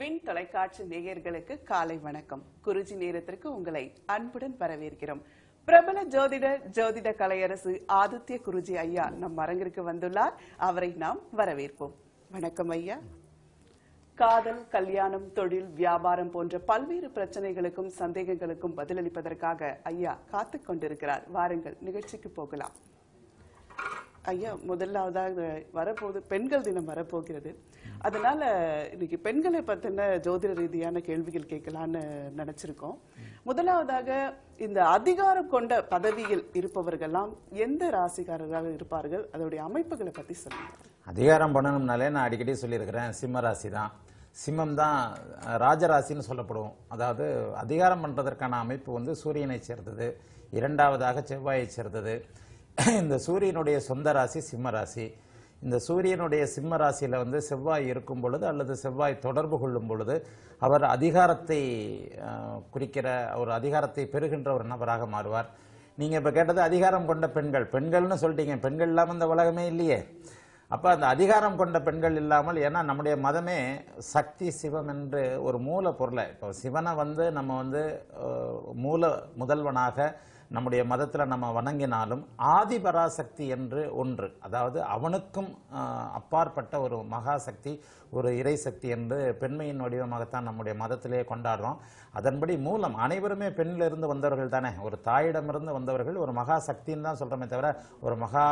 Win தொலைக்காட்சி நேயர்களுக்கு காலை வணக்கம். குருஜி நேரத்திற்கு உங்களை அன்புடன் வரவேற்கிறோம். பிரபல ஜோதிட கலையரசு ஆதித்ய குருஜி ஐயா நம் அரங்கிற்கு வந்துள்ளார். அவரை நாம் வரவேற்போம். வணக்கம் ஐயா. காதல், கல்யாணம், தொழில், வியாபாரம் போன்ற பல்வேறு பிரச்சனைகளுக்கும் சந்தேகங்களுக்கும் பதிலளிப்பதற்காக ஐயா காத்து கொண்டிருக்கிறார். வாருங்கள், நிகழ்ச்சிக்கு போகலாம். ஐயா, முதலாவதாக வரப்போது பெண்கள் தினம் வரப்போகிறது. அதனால இன்னைக்கு பெண்களை பத்தின ஜோதிட ரீதியான கேள்விகள் கேட்கலான்னு நினைச்சிருக்கோம். முதலாவதாக, இந்த அதிகாரம் கொண்ட பதவியில் இருப்பவர்கள்லாம் எந்த ராசிக்காரராக இருப்பார்கள், அதோடைய அமைப்புகளை பத்தி சொல்லுங்க. அதிகாரம் பண்ணணும்னாலே நான் அடிக்கடி சொல்லியிருக்கிறேன், சிம்ம ராசி தான். சிம்மம் தான் ராஜராசின்னு சொல்லப்படும். அதாவது அதிகாரம் பண்றதற்கான அமைப்பு வந்து சூரியனை சேர்ந்தது, இரண்டாவதாக செவ்வாயை சேர்ந்தது. இந்த சூரியனுடைய சொந்த ராசி சிம்ம ராசி. இந்த சூரியனுடைய சிம்ம ராசியில் வந்து செவ்வாய் இருக்கும் பொழுது அல்லது செவ்வாய் தொடர்பு கொள்ளும் பொழுது அவர் அதிகாரத்தை குறிக்கிற ஒரு அதிகாரத்தை பெறுகின்ற ஒரு நபராக மாறுவார். நீங்கள் இப்போ கேட்டது அதிகாரம் கொண்ட பெண்கள். பெண்கள்னு சொல்லிட்டீங்க, பெண்கள் இல்லாமல் இந்த உலகமே இல்லையே. அப்போ அந்த அதிகாரம் கொண்ட பெண்கள் இல்லாமல், ஏன்னா நம்முடைய மதமே சக்தி சிவம் என்று ஒரு மூல பொருளை, இப்போ சிவனை வந்து நம்ம வந்து மூல முதல்வனாக நம்முடைய மதத்தில் நம்ம வணங்கினாலும் ஆதிபராசக்தி என்று ஒன்று, அதாவது அவனுக்கும் அப்பாற்பட்ட ஒரு மகாசக்தி, ஒரு இறை சக்தி என்று பெண்மையின் வடிவமாகத்தான் நம்முடைய மதத்திலே கொண்டாடுறோம். அதன்படி மூலம் அனைவருமே பெண்ணிலிருந்து வந்தவர்கள் தானே, ஒரு தாயிடமிருந்து வந்தவர்கள். ஒரு மகாசக்தின்னு தான் சொல்கிறோமே தவிர ஒரு மகா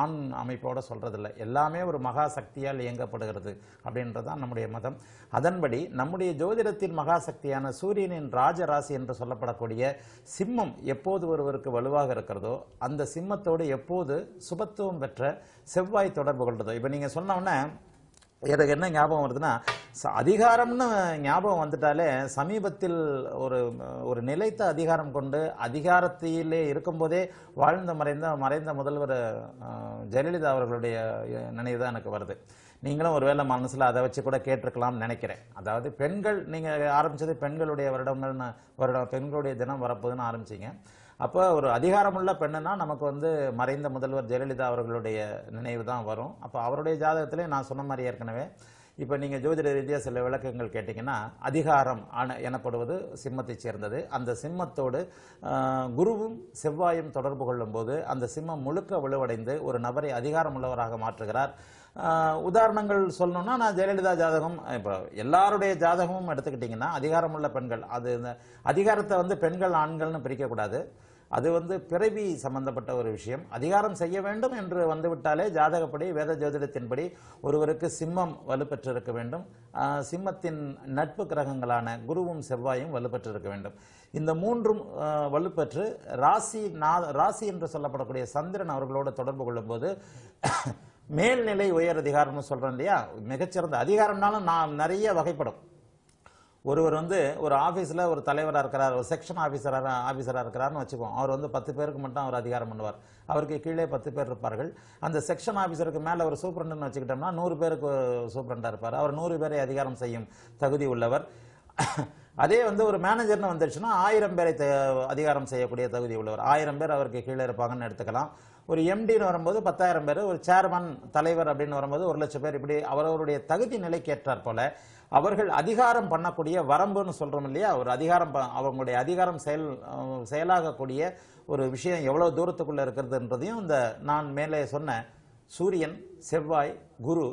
ஆண் அமைப்போடு சொல்கிறதில்லை. எல்லாமே ஒரு மகாசக்தியால் இயங்கப்படுகிறது அப்படின்றது தான் நம்முடைய மதம். அதன்படி நம்முடைய ஜோதிடத்தின் மகாசக்தியான சூரியனின் ராஜராசி என்று சொல்லப்படக்கூடிய சிம்மம் எப்போது ஒருவருக்கு வலுவாக இருக்கிறதோ, அந்த சிம்மத்தோடு எப்போது சுபத்துவம் பெற்ற செவ்வாய் தொடர்பு கொள்கிறதோ. இப்போ நீங்கள் சொன்னோன்னே எனக்கு என்ன ஞாபகம் வருதுன்னா, அதிகாரம்னு ஞாபகம் வந்துட்டாலே சமீபத்தில் ஒரு நிலைத்த அதிகாரம் கொண்டு அதிகாரத்திலே இருக்கும்போதே வாழ்ந்த மறைந்த முதல்வர் ஜெயலலிதா அவர்களுடைய நினைவு தான் எனக்கு வருது. நீங்களும் ஒருவேளை மனசில் அதை வச்சு கூட கேட்டிருக்கலாம்னு நினைக்கிறேன். அதாவது பெண்கள், நீங்கள் ஆரம்பித்தது பெண்களுடைய பெண்களுடைய தினம் வரப்போதுன்னு ஆரம்பிச்சிங்க. அப்போ ஒரு அதிகாரமுள்ள பெண்ணுன்னா நமக்கு வந்து மறைந்த முதல்வர் ஜெயலலிதா அவர்களுடைய நினைவு தான் வரும். அப்போ அவருடைய ஜாதகத்திலே நான் சொன்ன மாதிரி ஏற்கனவே இப்போ நீங்கள் ஜோதிட ரீதியாக சில விளக்கங்கள் கேட்டிங்கன்னா, அதிகாரம் எனப்படுவது சிம்மத்தை சேர்ந்தது. அந்த சிம்மத்தோடு குருவும் செவ்வாயும் தொடர்பு கொள்ளும்போது அந்த சிம்மம் முழுக்க வலுவடைந்து ஒரு நபரை அதிகாரம் உள்ளவராக மாற்றுகிறார். உதாரணங்கள் சொல்லணும்னா, நான் ஜெயலலிதா ஜாதகம், இப்போ எல்லாருடைய ஜாதகமும் எடுத்துக்கிட்டிங்கன்னா அதிகாரமுள்ள பெண்கள், அது இந்த அதிகாரத்தை வந்து பெண்கள் ஆண்கள்னு பிரிக்கக்கூடாது. அது வந்து பிறவி சம்பந்தப்பட்ட ஒரு விஷயம். அதிகாரம் செய்ய வேண்டும் என்று வந்துவிட்டாலே ஜாதகப்படி வேத ஜோதிடத்தின்படி ஒருவருக்கு சிம்மம் வலுப்பெற்றிருக்க வேண்டும். சிம்மத்தின் நட்பு கிரகங்களான குருவும் செவ்வாயும் வலுப்பெற்றிருக்க வேண்டும். இந்த மூன்றும் வலுப்பெற்று ராசி என்று சொல்லப்படக்கூடிய சந்திரன் அவர்களோடு தொடர்பு கொள்ளும்போது மேல்நிலை உயர் அதிகாரம்னு சொல்கிறோம் இல்லையா, மிகச்சிறந்த அதிகாரம்னாலும் நான் நிறைய வகைப்படும். ஒருவர் வந்து ஒரு ஆஃபீஸில் ஒரு தலைவராக இருக்கிறார், ஒரு செக்ஷன் ஆஃபீஸராக இருக்கிறார்னு வச்சுப்போம். அவர் வந்து 10 பேருக்கு மட்டும் அவர் அதிகாரம் பண்ணுவார், அவருக்கு கீழே 10 பேர் இருப்பார்கள். அந்த செக்ஷன் ஆஃபீஸருக்கு மேலே ஒரு சூப்பரண்ட்னு வச்சுக்கிட்டோம்னா 100 பேருக்கு சூப்பரண்டாக இருப்பார். அவர் 100 பேரை அதிகாரம் செய்யும் தகுதி உள்ளவர். அதே வந்து ஒரு மேனேஜர்னு வந்துடுச்சுன்னா 1000 பேரை அதிகாரம் செய்யக்கூடிய தகுதி உள்ளவர், 1000 பேர் அவருக்கு கீழே இருப்பாங்கன்னு எடுத்துக்கலாம். ஒரு எம்டின்னு வரும்போது 10,000 பேர், ஒரு சேர்மன் தலைவர் அப்படின்னு வரும்போது 1,00,000 பேர். இப்படி அவரவருடைய தகுதி நிலைக்கேற்றார் போல அவர்கள் அதிகாரம் பண்ணக்கூடிய வரம்புன்னு சொல்கிறோம் இல்லையா, ஒரு அதிகாரம் அவங்களுடைய அதிகாரம் செயலாகக்கூடிய ஒரு விஷயம் எவ்வளோ தூரத்துக்குள்ளே இருக்கிறதுன்றதையும் இந்த நான் மேலே சொன்ன சூரியன், செவ்வாய், குரு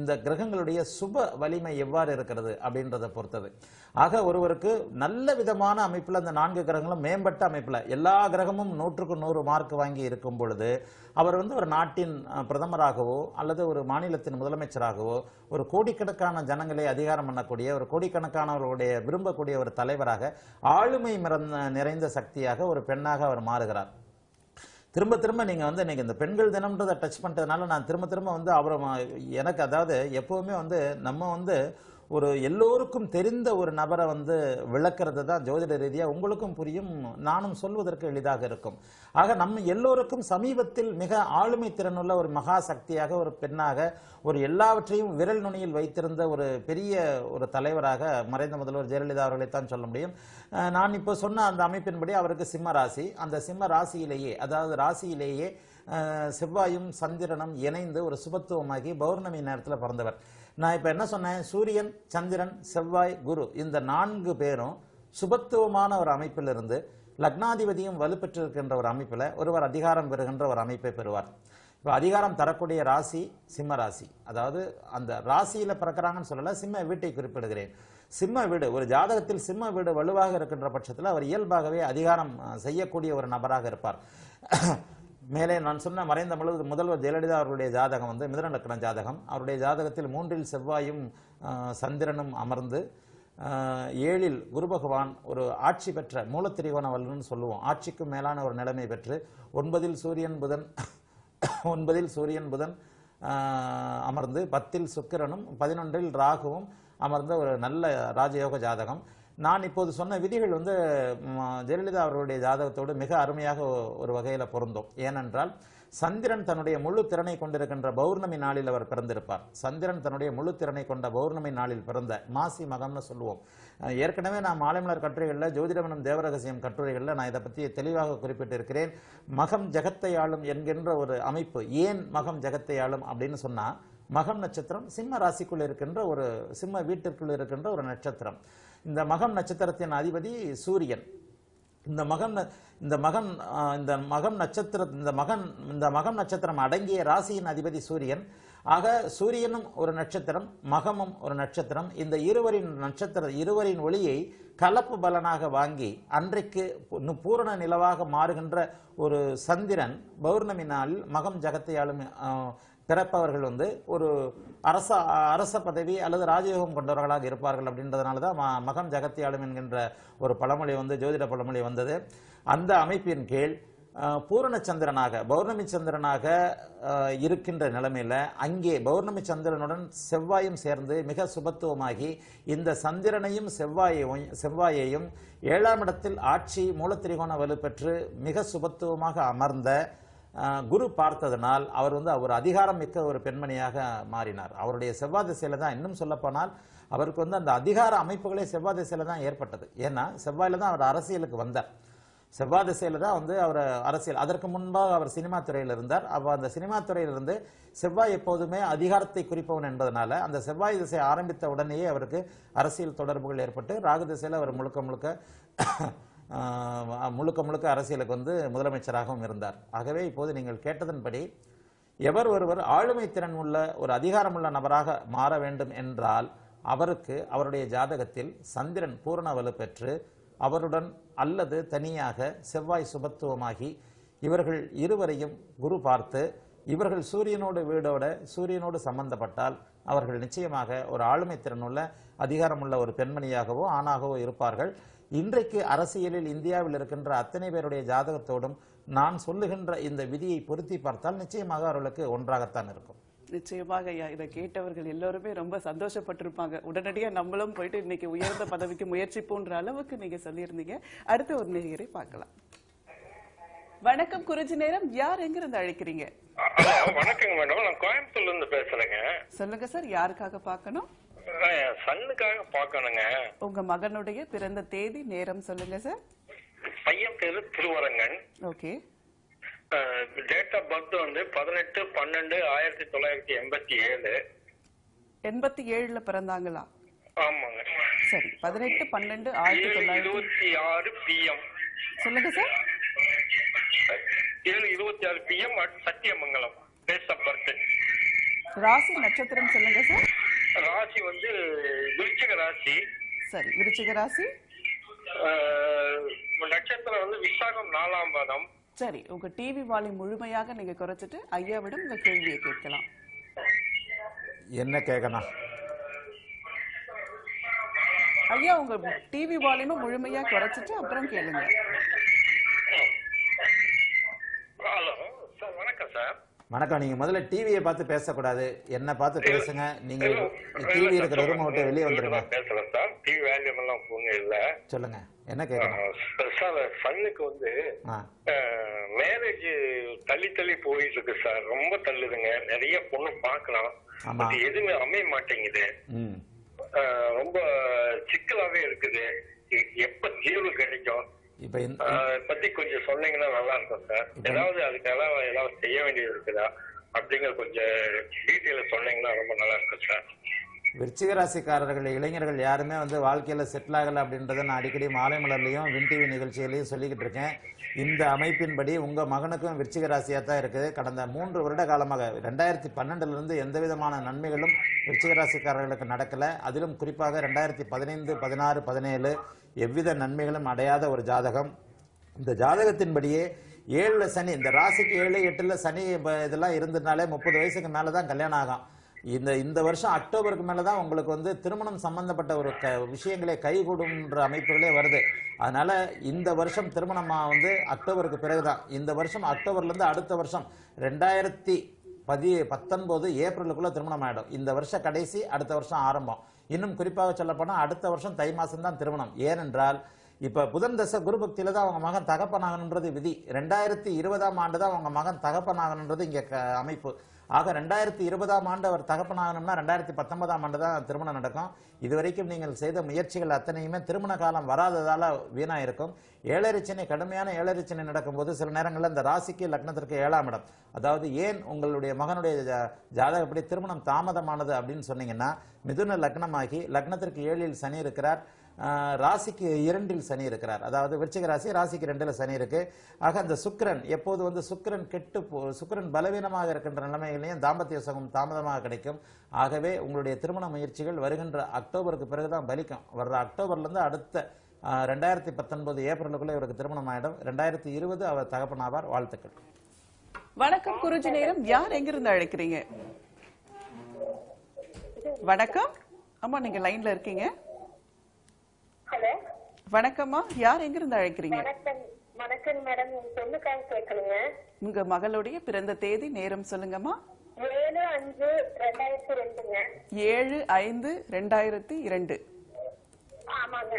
இந்த கிரகங்களுடைய சுப வலிமை எவ்வாறு இருக்கிறது அப்படின்றத பொறுத்தது. ஆக ஒருவருக்கு நல்ல விதமான அமைப்பில் அந்த 4 கிரகங்களும் மேம்பட்ட அமைப்பில் எல்லா கிரகமும் 100க்கு 100 மார்க் வாங்கி இருக்கும் பொழுது அவர் வந்து ஒரு நாட்டின் பிரதமராகவோ அல்லது ஒரு மாநிலத்தின் முதலமைச்சராகவோ ஒரு கோடிக்கணக்கான ஜனங்களை அதிகாரம் பண்ணக்கூடிய ஒரு கோடிக்கணக்கானவர்களுடைய விரும்பக்கூடிய ஒரு தலைவராக ஆளுமை நிறைந்த சக்தியாக ஒரு பெண்ணாக அவர் மாறுகிறார். திரும்ப நீங்கள் வந்து எனக்கு இந்த பெண்கள் தினம்ன்றதை டச் பண்ணுறதுனால நான் திரும்ப வந்து அவரை எனக்கு அதாவது எப்போவுமே வந்து நம்ம வந்து ஒரு எல்லோருக்கும் தெரிந்த ஒரு நபரை வந்து விளக்கிறது தான் ஜோதிட ரீதியாக உங்களுக்கும் புரியும், நானும் சொல்வதற்கு எளிதாக இருக்கும். ஆக நம்ம எல்லோருக்கும் சமீபத்தில் மிக ஆளுமை திறனுள்ள ஒரு மகா சக்தியாக, ஒரு பெண்ணாக, ஒரு எல்லாவற்றையும் விரல் நுனியில் வைத்திருந்த ஒரு பெரிய ஒரு தலைவராக மறைந்த முதல்வர் ஜெயலலிதா அவர்களைத்தான் சொல்ல முடியும். நான் இப்போ சொன்ன அந்த அமைப்பின்படி அவருக்கு சிம்ம ராசி. அந்த சிம்ம ராசியிலேயே, அதாவது ராசியிலேயே செவ்வாயும் சந்திரனும் இணைந்து ஒரு சுபத்துவமாகி பௌர்ணமி நேரத்தில் பிறந்தவர். நான் இப்ப என்ன சொன்னேன், சூரியன், சந்திரன், செவ்வாய், குரு இந்த நான்கு பேரும் சுபத்துவமான ஒரு அமைப்பிலிருந்து லக்னாதிபதியும் வலுப்பெற்றிருக்கின்ற ஒரு அமைப்பில் ஒருவர் அதிகாரம் பெறுகின்ற ஒரு அமைப்பை பெறுவார். இப்போ அதிகாரம் தரக்கூடிய ராசி சிம்ம ராசி. அதாவது அந்த ராசியில் பிறக்கிறாங்கன்னு சொல்லல, சிம்ம வீட்டை குறிப்பிடுகிறேன். சிம்ம வீடு, ஒரு ஜாதகத்தில் சிம்ம வீடு வலுவாக இருக்கின்ற பட்சத்தில் அவர் இயல்பாகவே அதிகாரம் செய்யக்கூடிய ஒரு நபராக இருப்பார். மேலே நான் சொன்ன மறைந்த முதல்வர் ஜெயலலிதா அவருடைய ஜாதகம் வந்து மிதுன லக்ன ஜாதகம். அவருடைய ஜாதகத்தில் 3 செவ்வாயும் சந்திரனும் அமர்ந்து 7 குரு பகவான் ஒரு ஆட்சி பெற்ற மூலத்திரிகோண வல்லுன்னு சொல்லுவோம், ஆட்சிக்கு மேலான ஒரு நிலைமை பெற்று 9ல் சூரியன் புதன் அமர்ந்து 10ல் சுக்கிரனும் 11ல் ராகுவும் அமர்ந்த ஒரு நல்ல ராஜயோக ஜாதகம். நான் இப்போது சொன்ன விதிகள் வந்து ஜெயலலிதா அவருடைய ஜாதகத்தோடு மிக அருமையாக ஒரு வகையில் பொருந்தும். ஏனென்றால் சந்திரன் தன்னுடைய முழு திறனை கொண்டிருக்கின்ற பௌர்ணமி நாளில் அவர் பிறந்திருப்பார். சந்திரன் தன்னுடைய முழு திறனை கொண்ட பௌர்ணமி நாளில் பிறந்த மாசி மகம்னு சொல்லுவோம். ஏற்கனவே நான் மாலைமலர் கட்டுரைகளில் ஜோதிடமனம் தேவரகசியம் கட்டுரைகளில் நான் இதை பற்றி தெளிவாக குறிப்பிட்டிருக்கிறேன். மகம் ஜகத்தை ஆளும் என்கின்ற ஒரு அமைப்பு. ஏன் மகம் ஜகத்தை ஆளும் அப்படின்னு சொன்னால், மகம் நட்சத்திரம் சிம்ம ராசிக்குள் இருக்கின்ற ஒரு சிம்ம வீட்டிற்குள் இருக்கின்ற ஒரு நட்சத்திரம். இந்த மகம் நட்சத்திரத்தின் அதிபதி சூரியன். இந்த மகம் நட்சத்திரம் அடங்கிய ராசியின் அதிபதி சூரியன். ஆக சூரியனும் ஒரு நட்சத்திரம், மகமும் ஒரு நட்சத்திரம். இந்த இருவரின் ஒளியை கலப்பு பலனாக வாங்கி அன்றைக்கு பூரண நிலவாக மாறுகின்ற ஒரு சந்திரன் பௌர்ணமி நாளில் மகம் ஜகத்தையாளும் பிறப்பவர்கள் வந்து ஒரு அரச பதவி அல்லது ராஜயோகம் கொண்டவர்களாக இருப்பார்கள். அப்படின்றதுனால தான் மகம் ஜகத்தியாளும் என்கின்ற ஒரு பழமொழி வந்து ஜோதிட பழமொழி வந்தது. அந்த அமைப்பின் கீழ் பூரண சந்திரனாக பௌர்ணமி சந்திரனாக இருக்கின்ற நிலைமையில் அங்கே பௌர்ணமி சந்திரனுடன் செவ்வாயும் சேர்ந்து மிக சுபத்துவமாகி இந்த சந்திரனையும் செவ்வாயையும் 7ஆம் இடத்தில் ஆட்சி மூலத்திரிகோண வலுப்பெற்று மிக சுபத்துவமாக அமர்ந்த குரு பார்த்ததனால் அவர் வந்து அவர் அதிகாரம் மிக்க ஒரு பெண்மணியாக மாறினார். அவருடைய செவ்வாய் திசையில் தான், இன்னும் சொல்லப்போனால் அவருக்கு வந்து அந்த அதிகார அமைப்புகளே செவ்வாய் திசையில் தான் ஏற்பட்டது. ஏன்னா செவ்வாயில் தான் அவர் அரசியலுக்கு வந்தார். செவ்வாய் திசையில் தான் வந்து அவர் அரசியல். அதற்கு முன்பாக அவர் சினிமா துறையில் இருந்தார். அப்போ அந்த சினிமா துறையிலிருந்து செவ்வாய் எப்போதுமே அதிகாரத்தை குறிப்பவன் என்பதனால அந்த செவ்வாய் திசை ஆரம்பித்த உடனேயே அவருக்கு அரசியல் தொடர்புகள் ஏற்பட்டு ராகு திசையில் அவர் முழுக்க முழுக்க அரசியலுக்கு வந்து முதலமைச்சராகவும் இருந்தார். ஆகவே இப்போது நீங்கள் கேட்டதன்படி எவர் ஒருவர் ஆளுமை திறன் உள்ள ஒரு அதிகாரமுள்ள நபராக மாற வேண்டும் என்றால் அவருக்கு அவருடைய ஜாதகத்தில் சந்திரன் பூரண வலு பெற்று அவருடன் அல்லது தனியாக செவ்வாய் சுபத்துவமாகி இவர்கள் இருவரையும் குரு பார்த்து இவர்கள் சூரியனோடு சம்பந்தப்பட்டால் அவர்கள் நிச்சயமாக ஒரு ஆளுமை திறனுள்ள அதிகாரமுள்ள ஒரு பெண்மணியாகவோ ஆணாகவோ இருப்பார்கள். இன்றைக்கு அரசியலில் இந்தியாவில் இருக்கின்ற அத்தனை பேருடைய ஜாதகத்தோடும் நான் சொல்லுகின்ற இந்த விதியை பொருத்தி பார்த்தால் நிச்சயமாக அவர்களுக்கு ஒன்றாகத்தான் இருக்கும். நிச்சயமாக ஐயா, இதை கேட்டவர்கள் எல்லோருமே ரொம்ப சந்தோஷப்பட்டிருப்பாங்க. உடனடியாக நம்மளும் போயிட்டு இன்னைக்கு உயர்ந்த பதவிக்கு முயற்சிப்போன்ற அளவுக்கு நீங்க சொல்லியிருந்தீங்க. அடுத்த ஒரு நேயரை பார்க்கலாம். வணக்கம் குருஜி நேரம். யார் எங்கிருந்து அழைக்கிறீங்க? வணக்கங்க மேடம், நான் கோயம்புத்தூர்ல இருந்து பேசுறேங்க. சொல்லுங்க சார், யாருக்காக பார்க்கணும்? சன்னுக்காக பார்க்கணுங்க. உங்க மகனுடைய பிறந்த தேதி நேரம் சொல்லுங்க சார். பையன் பேரு Thiruvarangan. Okay. Date of birth வந்து 18/12/1987. 87ல பிறந்தாங்களா? ஆமாங்க. சரி, 18/12/1926 PM. சொல்லுங்க sir. 7:26 PM Sathyamangalam. Date of birth. ராசி நட்சத்திரம் சொல்லுங்க சார். ராசி வந்து விருச்சிக ராசி. சரி, விருச்சிக ராசி. நட்சத்திரம் வந்து விசாகம் 4ஆம் பாதம். சரி, உங்க டிவி வால்யூம் முழுமையாக நீங்க குறைச்சிட்டு ஐயாவிடம் உங்க கேள்வியை கேட்கலாம். என்ன கேட்கணும் ஐயா? உங்க டிவி வால்யூம் முழுமையா குறைச்சிட்டு அப்புறம் கேளுங்க. ஹலோ சார், வணக்கம் சார். வணக்கம். நீங்க முதல்ல டிவியை பார்த்து பேசக்கூடாது, என்ன பார்த்து பேசுங்க. நீங்க டிவி இருக்கிற ரூமை விட்டு வெளியே வந்துருங்க. பேசலாம் சார், டிவி வேல்யூம் எல்லாம் போங்க. இல்ல சொல்லுங்க, என்ன கேட்கணும் சார்? சன்னுக்கு வந்து மேரேஜ் தள்ளி போயிட்டு இருக்கு சார். ரொம்ப தள்ளுதுங்க. நிறைய பொண்ணு பாக்கலாம், எதுவுமே அமைய மாட்டேங்குது. ரொம்ப சிக்கலாவே இருக்குது. எப்ப தீர்வு கிடைக்கும் பத்தி கொஞ்சம் சொன்னீங்கன்னா நல்லா இருக்கும் சார். ஏதாவது அதுக்கெல்லாம் ஏதாவது செய்ய வேண்டியது இருக்குதா அப்படிங்கிற கொஞ்சம் டீட்டெயில் சொன்னீங்கன்னா ரொம்ப நல்லா இருக்கும் சார். விருச்சிக ராசிக்காரர்கள் இளைஞர்கள் யாருமே வந்து வாழ்க்கையில் செட்டில் ஆகலை அப்படின்றத நான் அடிக்கடி மாலை மலர்லையும் வின் டிவி நிகழ்ச்சிகளையும் சொல்லிக்கிட்டு இருக்கேன். இந்த அமைப்பின்படி உங்கள் மகனுக்கும் விருச்சிக ராசியாக தான் இருக்குது. கடந்த 3 வருட காலமாக 2012லேருந்து எந்த விதமான நன்மைகளும் விருச்சிக ராசிக்காரர்களுக்கு நடக்கலை. அதிலும் குறிப்பாக 2015, 2016, 2017 எவ்வித நன்மைகளும் அடையாத ஒரு ஜாதகம். இந்த ஜாதகத்தின்படியே 7ல் சனி, இந்த ராசிக்கு 7, 8ல் சனி இதெல்லாம் இருந்ததுனாலே 30 வயசுக்கு மேலே தான் கல்யாணம் ஆகும். இந்த வருஷம் அக்டோபருக்கு மேலே தான் உங்களுக்கு வந்து திருமணம் சம்பந்தப்பட்ட ஒரு விஷயங்களே கைகூடும்ன்ற அமைப்புகளே வருது. அதனால் இந்த வருஷம் திருமணமாக வந்து அக்டோபருக்கு பிறகு தான், இந்த வருஷம் அக்டோபர்லேருந்து அடுத்த வருஷம் 2019 ஏப்ரலுக்குள்ளே திருமணம் ஆகிடும். இந்த வருஷம் கடைசி, அடுத்த வருஷம் ஆரம்பம். இன்னும் குறிப்பாக சொல்லப்போனால் அடுத்த வருஷம் தை மாதம்தான் திருமணம். ஏனென்றால் இப்போ புதன் தசை குருபக்தியில் தான் அவங்க மகன் தகப்பனாகணுன்றது விதி. 2020 தான் அவங்க மகன் தகப்பனாகணுன்றது இங்கே அமைப்பு. ஆக 2020 அவர் தகப்பனாகணும்னா 2019 தான் திருமணம் நடக்கும். இதுவரைக்கும் நீங்கள் செய்த முயற்சிகள் அத்தனையுமே திருமண காலம் வராததால் வீணாக இருக்கும். ஏழரிச்சனை, கடுமையான ஏழரிச்சனை நடக்கும்போது சில நேரங்களில் இந்த ராசிக்கு லக்னத்திற்கு 7ஆம் இடம், அதாவது ஏன் உங்களுடைய மகனுடைய ஜாதகப்படி திருமணம் தாமதமானது அப்படின்னு சொன்னீங்கன்னா, மிதுன லக்னமாகி லக்னத்திற்கு 7ல் சனி இருக்கிறார், ராசிக்கு 2ல் சனி இருக்கிறார். அதாவது விருச்சிக ராசி, ராசிக்கு 2ல் சனி இருக்கு. ஆக அந்த சுக்கிரன் எப்போது வந்து சுக்கிரன் பலவீனமாக இருக்கின்ற நிலைமைகளையும் தாம்பத்திய சுகம் தாமதமாக கிடைக்கும். ஆகவே உங்களுடைய திருமண முயற்சிகள் வருகின்ற அக்டோபருக்கு பிறகுதான் பலிக்கும். வர்ற அக்டோபர்லேருந்து அடுத்த 2019 ஏப்ரலுக்குள்ளே இவருக்கு திருமணம் ஆயிடும். 2020 அவர் தகப்பனாவார். வாழ்த்துக்கள். வணக்கம் குருஜி. நேரம் யார் எங்கிருந்து அழைக்கிறீங்க? வணக்கம் அம்மா, நீங்க லைன்ல இருக்கீங்க. ஹலோ வணக்கம்மா, யார் எங்கிருந்து அழைக்கிறீங்க? வணக்கம் மேடம், உங்க பொண்ணுக்காக கேட்கணுங்க. உங்க மகளுடைய பிறந்த தேதி நேரம் சொல்லுங்கம்மா. 7/5/2002ங்க. 7/5/2002. ஆமாங்க.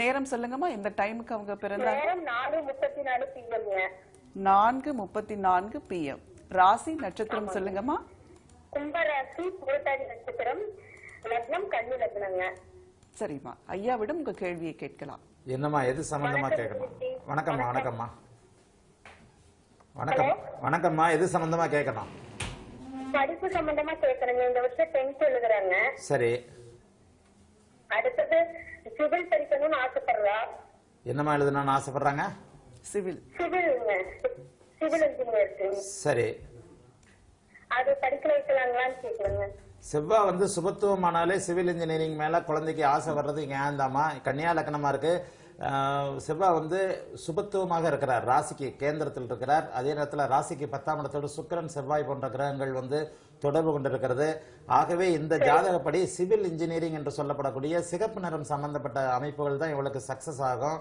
நேரம் சொல்லுங்கம்மா, இந்த டைமுக்கு அவங்க பிறந்தாங்க. நேரம் 4:34 PM. 4:34 PM. ராசி நட்சத்திரம் சொல்லுங்கம்மா. கும்பராசி, பூரட்டாதி நட்சத்திரம், லக்னம் கன்னி லக்னங்க. சரிம்மா, ஐயாவிடம் உங்க கேள்வியை கேட்கலாம். என்னம்மா, எது சம்பந்தமா கேட்கணும்? வணக்கம்மா. வணக்கம்மா. வணக்கம்மா, எது சம்பந்தமா கேட்கணும்? படிப்பு சம்பந்தமா கேட்கறேன். இந்த வருஷம் 10th எழுதுறாங்க. சரி. அடுத்து சிவில் படிக்கணும்னு ஆசைப்படுறா. என்னம்மா எழுதணும்னு ஆசைப்படுறாங்க? Civil engineering. சரி, அது படிக்க வைக்கலாங்களான்னு கேட்கறேங்க. செவ்வாய் வந்து சுபத்துவமானாலே சிவில் இன்ஜினியரிங் மேலே குழந்தைக்கு ஆசை வர்றது ஏந்தாமா? கன்னியா லக்னமாக இருக்குது. செவ்வாய் வந்து சுபத்துவமாக இருக்கிறார், ராசிக்கு கேந்திரத்தில் இருக்கிறார். அதே நேரத்தில் ராசிக்கு 10ஆம் இடத்தோடு சுக்கிரன், செவ்வாய் போன்ற கிரகங்கள் வந்து தொடர்பு கொண்டிருக்கிறது. ஆகவே இந்த ஜாதகப்படி சிவில் இன்ஜினியரிங் என்று சொல்லப்படக்கூடிய சிகப்பு நிறம் சம்பந்தப்பட்ட அமைப்புகள் தான் இவளுக்கு சக்ஸஸ் ஆகும்.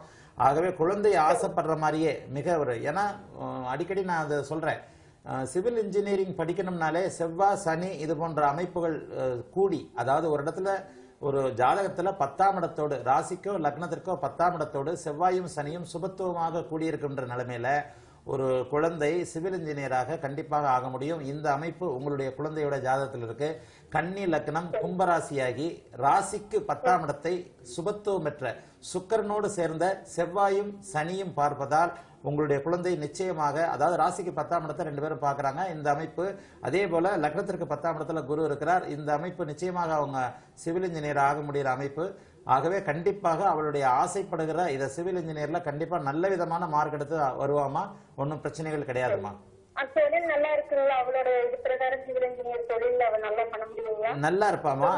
ஆகவே குழந்தை ஆசைப்படுற மாதிரியே மிக ஒரு, ஏன்னா அடிக்கடி நான் அதை சொல்கிறேன், சிவில் இன்ஜினியரிங் படிக்கணும்னாலே செவ்வாய், சனி இது போன்ற அமைப்புகள் கூடி, அதாவது ஒரு இடத்துல ஒரு ஜாதகத்தில் 10ஆம் இடத்தோடு ராசிக்கோ லக்னத்திற்கோ 10ஆம் இடத்தோடு செவ்வாயும் சனியும் சுபத்துவமாக கூடியிருக்கின்ற நிலைமையில் ஒரு குழந்தை சிவில் இன்ஜினியராக கண்டிப்பாக ஆக முடியும். இந்த அமைப்பு உங்களுடைய குழந்தையோட ஜாதகத்தில் இருக்குது. கன்னி லக்னம், கும்பராசியாகி ராசிக்கு 10ஆம் இடத்தை சுபத்துவம் பெற்ற சுக்கரனோடு சேர்ந்த செவ்வாயும் சனியும் பார்ப்பதால் உங்களுடைய குழந்தை நிச்சயமாக, அதாவது ராசிக்கு 10ஆம் இடத்தை 2 பேரும் பார்க்குறாங்க, இந்த அமைப்பு. அதே போல் லக்னத்திற்கு 10ஆம் இடத்துல குரு இருக்கிறார். இந்த அமைப்பு நிச்சயமாக அவங்க சிவில் இன்ஜினியர் ஆக முடிகிற அமைப்பு. ஆகவே கண்டிப்பாக அவளுடைய ஆசைப்படுகிற இதை சிவில் இன்ஜினியரில் கண்டிப்பாக நல்ல விதமான மார்க் எடுத்து வருவாமா, ஒன்றும் பிரச்சனைகள் கிடையாதுமா. நல்லா இருப்பாமா.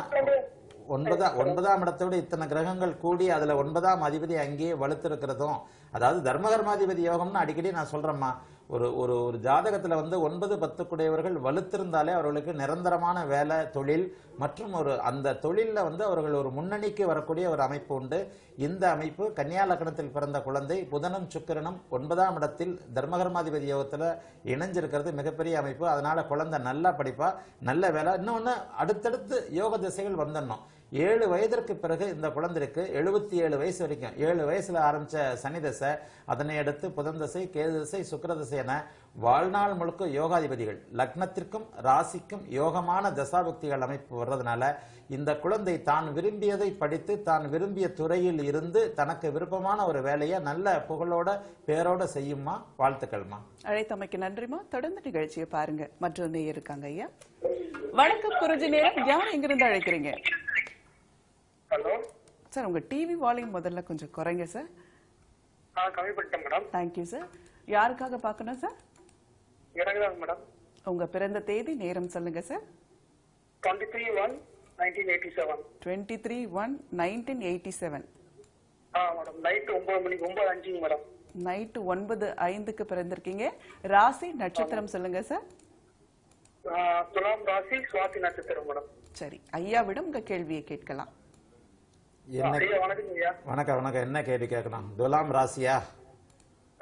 9ஆம் இடத்தோடு இத்தனை கிரகங்கள் கூடி அதில் 9ஆம் அதிபதி அங்கேயே வலுத்திருக்கிறதும், அதாவது தர்மகர்மாதிபதி யோகம்னு அடிக்கடி நான் சொல்கிறேம்மா. ஒரு ஒரு ஒரு ஜாதகத்தில் வந்து 9, 10 கூடையவர்கள் வலுத்திருந்தாலே அவர்களுக்கு நிரந்தரமான வேலை, தொழில் மற்றும் ஒரு அந்த தொழிலில் வந்து அவர்கள் ஒரு முன்னணிக்கு வரக்கூடிய ஒரு அமைப்பு உண்டு. இந்த அமைப்பு கன்னியா லக்னத்தில் பிறந்த குழந்தை புதனும் சுக்கிரனும் 9ஆம் இடத்தில் தர்மகர்மாதிபதி யோகத்தில் இணைஞ்சிருக்கிறது மிகப்பெரிய அமைப்பு. அதனால் குழந்தை நல்லா படிப்பா, நல்ல வேலை, இன்னொன்று அடுத்தடுத்து யோக திசைகள் வந்துடணும். 7 வயதிற்கு பிறகு இந்த குழந்தைக்கு 77 வயசு வரைக்கும் 7 வயசுல ஆரம்பிச்ச சனி தசை அதனை அடுத்து புதன் தசை கேது தசை சுக்கிர தசை என வாழ்நாள் முழுக்க யோகாதிபதிகள் லக்னத்திற்கும் ராசிக்கும் யோகமான தசாபக்திகள் அமைப்பு வர்றதனால இந்த குழந்தை தான் விரும்பியதை படித்து தான் விரும்பிய துறையில் இருந்து தனக்கு விருப்பமான ஒரு வேலையை நல்ல புகழோட பேரோட செய்யுமா வாழ்த்துக்கள்மா அழைத்தமைக்கு நன்றிமா தொடர்ந்து நிகழ்ச்சியை பாருங்க மற்றொரு நேயர் இருக்காங்க ஐயா வணக்கம் குருஜி நேயர் யார் எங்க இருந்து அழைக்கிறீங்க Hello. Sir, your TV volume is a little bit. Sir, madam. Thank you, sir. Who are you watching, sir? Madam. Your birthday date, sir? 23-1-1987. 23-1-1987. Madam. Night 9:05, madam. Night 9:05 பிறந்திருக்கீங்க. ராசி நட்சத்திரம் சொல்லுங்க, sir. துலாம் ராசி சுவாதி நட்சத்திரம், madam. சரி. ஐயா விட உங்க கேள்வியை கேட்கலாம். வணக்கம் வணக்கம் என்ன கேள்வி கேட்கணும் துலாம் ராசியா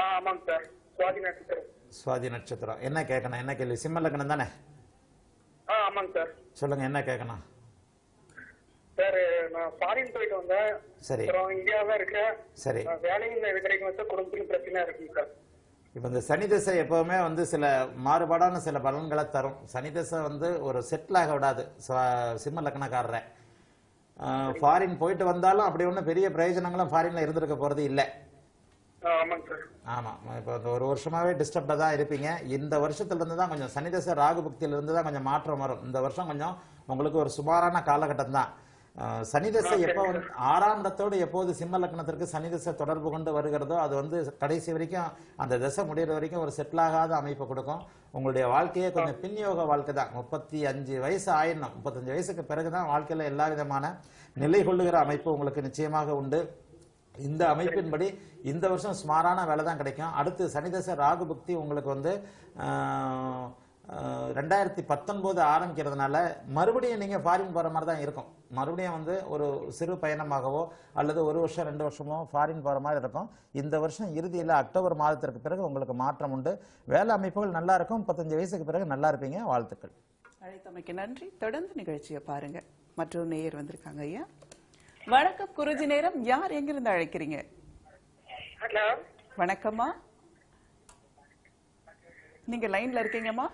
ஆமாங்க சார் சுவாதி நட்சத்திரம் சுவாதி நட்சத்திரம் என்ன கேட்கணும் என்ன கேள்வி சிம்ம லக்னம் தானே ஆமாங்க சார் சொல்லுங்க என்ன கேட்கணும் சார் நான் ஃபாரின் போயிட்டு வந்தேன் சரி இந்தியாவில இருக்க சரி வேலையில கிடைக்கும் சார் குடும்பத்துக்கு பிரச்சனை இருக்கு சார் இப்ப இந்த சனி தசை எப்பவுமே வந்து சில மாறுபாடான சில பலன்களை தரும் சனி தசை வந்து ஒரு செட்டில் ஆக விடாது சிம்ம லக்னக்காரரை ஃபாரின் போயிட்டு வந்தாலும் அப்படி ஒண்ணு பெரிய பிரயோஜனங்களும் ஃபாரின்ல இருந்திருக்க போறது இல்ல ஆமாங்க சார் ஆமா இப்போ ஒரு வருஷமாவே டிஸ்டர்ப்டா தான் இருப்பீங்க இந்த வருஷத்துல இருந்து தான் கொஞ்சம் சனி தசை ராகு பக்தியில இருந்து தான் கொஞ்சம் மாற்றம் வரும் இந்த வருஷம் கொஞ்சம் உங்களுக்கு ஒரு சுமாரான காலகட்டம் தான் சனி தசை எப்போ 6ஆம் இடத்தோடு எப்போது சிம்ம லக்னத்திற்கு சனி தசை தொடர்பு கொண்டு வருகிறதோ அது வந்து கடைசி வரைக்கும் அந்த தசை முடிகிற வரைக்கும் ஒரு செட்டில் ஆகாத அமைப்பு கொடுக்கும் உங்களுடைய வாழ்க்கையே கொஞ்சம் பின்யோக வாழ்க்கை தான் 35 வயசு ஆயிடணும் 35 வயசுக்கு பிறகுதான் வாழ்க்கையில எல்லா விதமான நிலை கொள்ளுகிற அமைப்பு உங்களுக்கு நிச்சயமாக உண்டு இந்த அமைப்பின்படி இந்த வருஷம் சுமாரான வேலை தான் கிடைக்கும் அடுத்து சனி தசை ராகு பக்தி உங்களுக்கு வந்து 2019 ஆரம்பிக்கிறதுனால மறுபடியும் நீங்க ஃபாரின் போற மாதிரி தான் இருக்கும் மறுபடியும் வந்து ஒரு சிறு பயணமாகவோ அல்லது ஒரு வருஷம் 2 வருஷமோ ஃபாரின் போற மாதிரி இருக்கும் இந்த வருஷம் இறுதியில் அக்டோபர் மாதத்துக்கு பிறகு உங்களுக்கு மாற்றம் உண்டு வேலை அமைப்புகள் நல்லா இருக்கும் 35 வயசுக்கு பிறகு நல்லா இருப்பீங்க வாழ்த்துக்கள் அழைத்தமைக்கு நன்றி தொடர்ந்து நிகழ்ச்சியை பாருங்க மற்றொரு நேயர் வந்திருக்காங்க ஐயா வணக்கம் குருஜி நேரம் யார் எங்க இருந்து அழைக்கிறீங்க ஹலோ வணக்கம்மா நீங்க லைன்ல இருக்கீங்கம்மா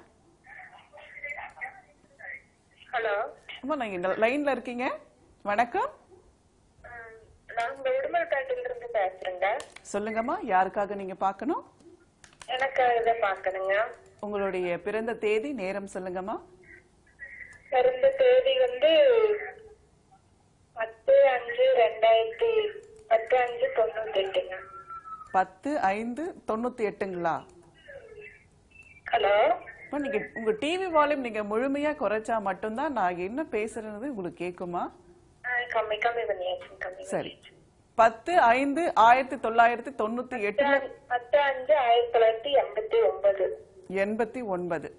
ஹலோ அம்மா நீங்க லைன்ல இருக்கீங்க வணக்கம் நான் விடுமல்காட்டில இருந்து பேசுறேங்க சொல்லுங்கம்மா யாருக்காக நீங்க பார்க்கணும் எனக்கு இத பார்க்கணும்ங்க உங்களுடைய பிறந்த தேதி நேரம் சொல்லுங்கம்மா பிறந்த தேதி வந்து 10/5/2098ங்க 10/5/98ங்களா ஹலோ நீங்க உங்க டிவி வால்யூம் நீங்க முழுமையா குறைச்சா மட்டும் தான் நான் என்ன பேசுறது உங்களுக்கு கேக்குமா கம்மி கம்மி பண்ணியாச்சு சரி 10/5/1998 10/5/1989 89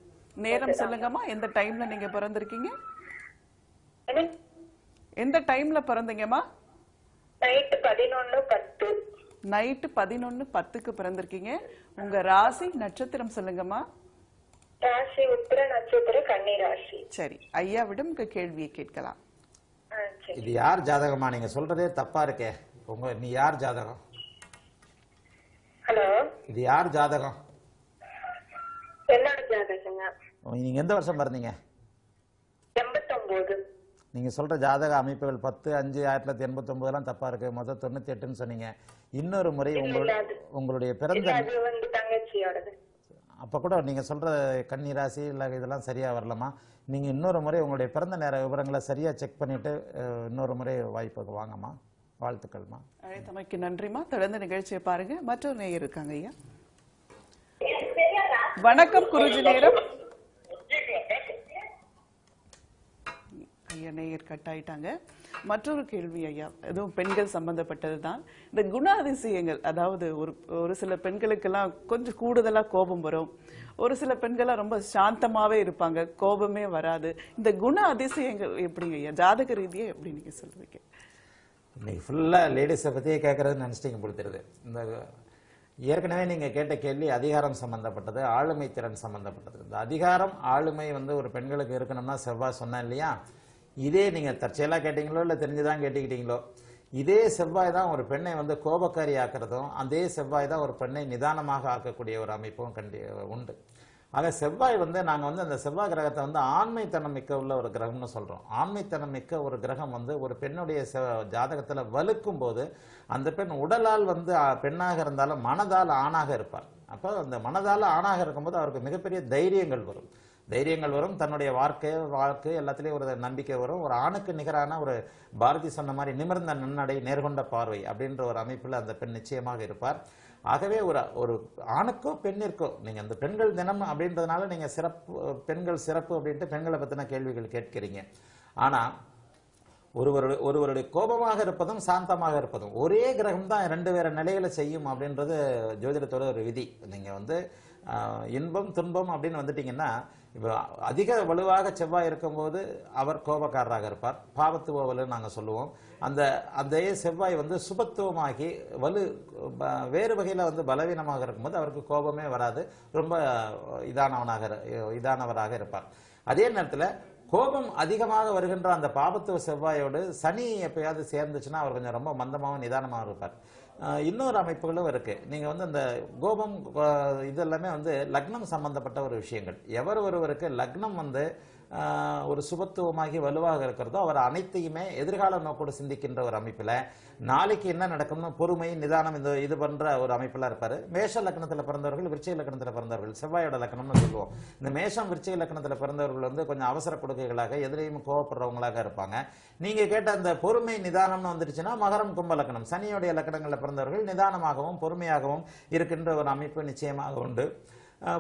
நேரம் சொல்லுங்கம்மா எந்த டைம்ல நீங்க பிறந்திருக்கீங்க எந்த டைம்ல பிறந்தீங்கம்மா நைட் 11:10 நைட் 11:10க்கு பிறந்திருக்கீங்க உங்க ராசி நட்சத்திரம் சொல்லுங்கம்மா ராசி உத்திர நட்சத்திரம் கன்னி ராசி சரி ஐயா விடும் கேள்வியை கேட்கலாம் இது யார் ஜாதகமா நீங்க சொல்றதே தப்பா இருக்கே உங்க நீ யார் ஜாதகம் ஹலோ இது யார் ஜாதகம் என்னோட ஜாதகங்க நீங்க எந்த வருஷம் பிறந்தீங்க 89 நீங்க சொல்ற ஜாதக அமைப்புகள் 10/5/1989 எல்லாம் தப்பா இருக்கு மொத்தம் 98ன்னு சொன்னீங்க இன்னொரு முறை உங்களுடைய பிறந்த வந்து தங்கச்சியோடது அப்ப கூட நீங்க சொல்ற கன்னி ராசி இல்ல இதெல்லாம் சரியா வரலமா நீங்க இன்னொரு முறை உங்களுடைய பிறந்த நேர விவரங்களை சரியா செக் பண்ணிட்டு இன்னொரு முறை வாய்ப்புக்கு வாங்கம்மா வாழ்த்துக்கள்மா அழைத்தமைக்கு நன்றிமா தொடர்ந்து நிகழ்ச்சியை பாருங்க மற்றொரு நேயர் இருக்காங்க ஐயா வணக்கம் குருஜி நேரம் ஐயா நேயர் கட் ஆயிட்டாங்க மற்றொரு கேள்வி ஐயா அதுவும் பெண்கள் சம்பந்தப்பட்டதுதான் இந்த குணாதிசயங்கள் அதாவது ஒரு சில பெண்களுக்கெல்லாம் கொஞ்சம் கூடுதலா கோபம் வரும் ஒரு சில பெண்கள்லாம் ரொம்ப சாந்தமாவே இருப்பாங்க கோபமே வராது இந்த குண அதிசயங்கள் எப்படிங்க ஐயா ஜாதக ரீதியா எப்படி நீங்க சொல்றீங்க இன்னைக்கு ஃபுல்லா லேடிஸை பத்தியே கேட்கறது நினைச்சிட்டிங்க கொடுத்துருது இந்த ஏற்கனவே நீங்க கேட்ட கேள்வி அதிகாரம் சம்பந்தப்பட்டது ஆளுமை திறன் சம்பந்தப்பட்டது இந்த அதிகாரம் ஆளுமை வந்து ஒரு பெண்களுக்கு இருக்கணும்னா செவ்வா சொன்னா இல்லையா இதே நீங்கள் தற்செயலாக கேட்டீங்களோ இல்லை தெரிஞ்சுதான் கேட்டுக்கிட்டீங்களோ, இதே செவ்வாய் தான் ஒரு பெண்ணை வந்து கோபக்காரி ஆக்கிறதும், அதே செவ்வாய் தான் ஒரு பெண்ணை நிதானமாக ஆக்கக்கூடிய ஒரு அமைப்பும் உண்டு. ஆக செவ்வாய் வந்து நாங்கள் வந்து அந்த செவ்வாய் கிரகத்தை வந்து ஆண்மைத்தனம் மிக்க உள்ள ஒரு கிரகம்னு சொல்கிறோம். ஆண்மைத்தனம் மிக்க ஒரு கிரகம் வந்து ஒரு பெண்ணுடைய ஜாதகத்தில் வலுக்கும் போது அந்த பெண் உடலால் வந்து பெண்ணாக இருந்தாலும் மனதால் ஆணாக இருப்பார். அப்போ அந்த மனதால் ஆணாக இருக்கும்போது அவருக்கு மிகப்பெரிய தைரியங்கள் வரும், தன்னுடைய வாழ்க்கை எல்லாத்துலேயும் ஒரு நம்பிக்கை வரும். ஒரு ஆணுக்கு நிகரான ஒரு பாரதி சொன்ன மாதிரி நிமிர்ந்த நன்னடை, நேர்கொண்ட பார்வை அப்படின்ற ஒரு அமைப்பில் அந்த பெண் நிச்சயமாக இருப்பார். ஆகவே ஒரு ஆணுக்கோ பெண்ணிற்கோ நீங்கள் அந்த பெண்கள் தினம் அப்படின்றதுனால நீங்கள் சிறப்பு பெண்கள் சிறப்பு அப்படின்ட்டு பெண்களை பற்றின கேள்விகள் கேட்கிறீங்க. ஆனால் ஒருவருடைய கோபமாக இருப்பதும் சாந்தமாக இருப்பதும் ஒரே கிரகம் தான் ரெண்டு வேறு நிலைகளை செய்யும் அப்படின்றது ஜோதிடத்தோட ஒரு விதி. நீங்கள் வந்து இன்பம் துன்பம் அப்படின்னு வந்துட்டிங்கன்னா, இப்போ அதிக வலுவாக செவ்வாய் இருக்கும்போது அவர் கோபக்காரராக இருப்பார், பாவத்துவவல்னு நாங்கள் சொல்லுவோம். அந்த அதே செவ்வாய் வந்து சுபத்துவமாகி வேறு வகையில் வந்து பலவீனமாக இருக்கும்போது அவருக்கு கோபமே வராது, ரொம்ப இதானவராக இருப்பார். அதே நேரத்தில் கோபம் அதிகமாக வருகின்ற அந்த பாபத்துவ செவ்வாயோடு சனி எப்பயாவது சேர்ந்துச்சுன்னா அவர் கொஞ்சம் ரொம்ப மந்தமாகவும் நிதானமாக இருப்பார். இன்னொரு அமைப்புகளும் இருக்குது. நீங்கள் வந்து அந்த கோபம் இதெல்லாமே வந்து லக்னம் சம்பந்தப்பட்ட ஒரு விஷயங்கள். ஒருவருக்கு லக்னம் வந்து ஒரு சுபத்துவமாகி வலுவாக இருக்கிறதோ அவர் அனைத்தையுமே எதிர்கால நோக்கோடு சிந்திக்கின்ற ஒரு அமைப்பில், நாளைக்கு என்ன நடக்கும்னு பொறுமை நிதானம் இது பண்ணுற ஒரு அமைப்பில் இருப்பார். மேஷ லக்னத்தில் பிறந்தவர்கள், விருச்சிக லக்னத்தில் பிறந்தவர்கள், செவ்வாயோட லக்னம்னு சொல்லுவோம். இந்த மேஷம் விருச்சிக லக்னத்தில் பிறந்தவர்கள் வந்து கொஞ்சம் அவசர கொடுக்கைகளாக எதிரையும் கோவப்படுறவங்களாக இருப்பாங்க. நீங்கள் கேட்ட அந்த பொறுமை நிதானம்னு வந்துடுச்சுன்னா மகரம் கும்ப லக்னம், சனியோடைய லக்னங்களில் பிறந்தவர்கள் நிதானமாகவும் பொறுமையாகவும் இருக்கின்ற ஒரு அமைப்பு நிச்சயமாக உண்டு.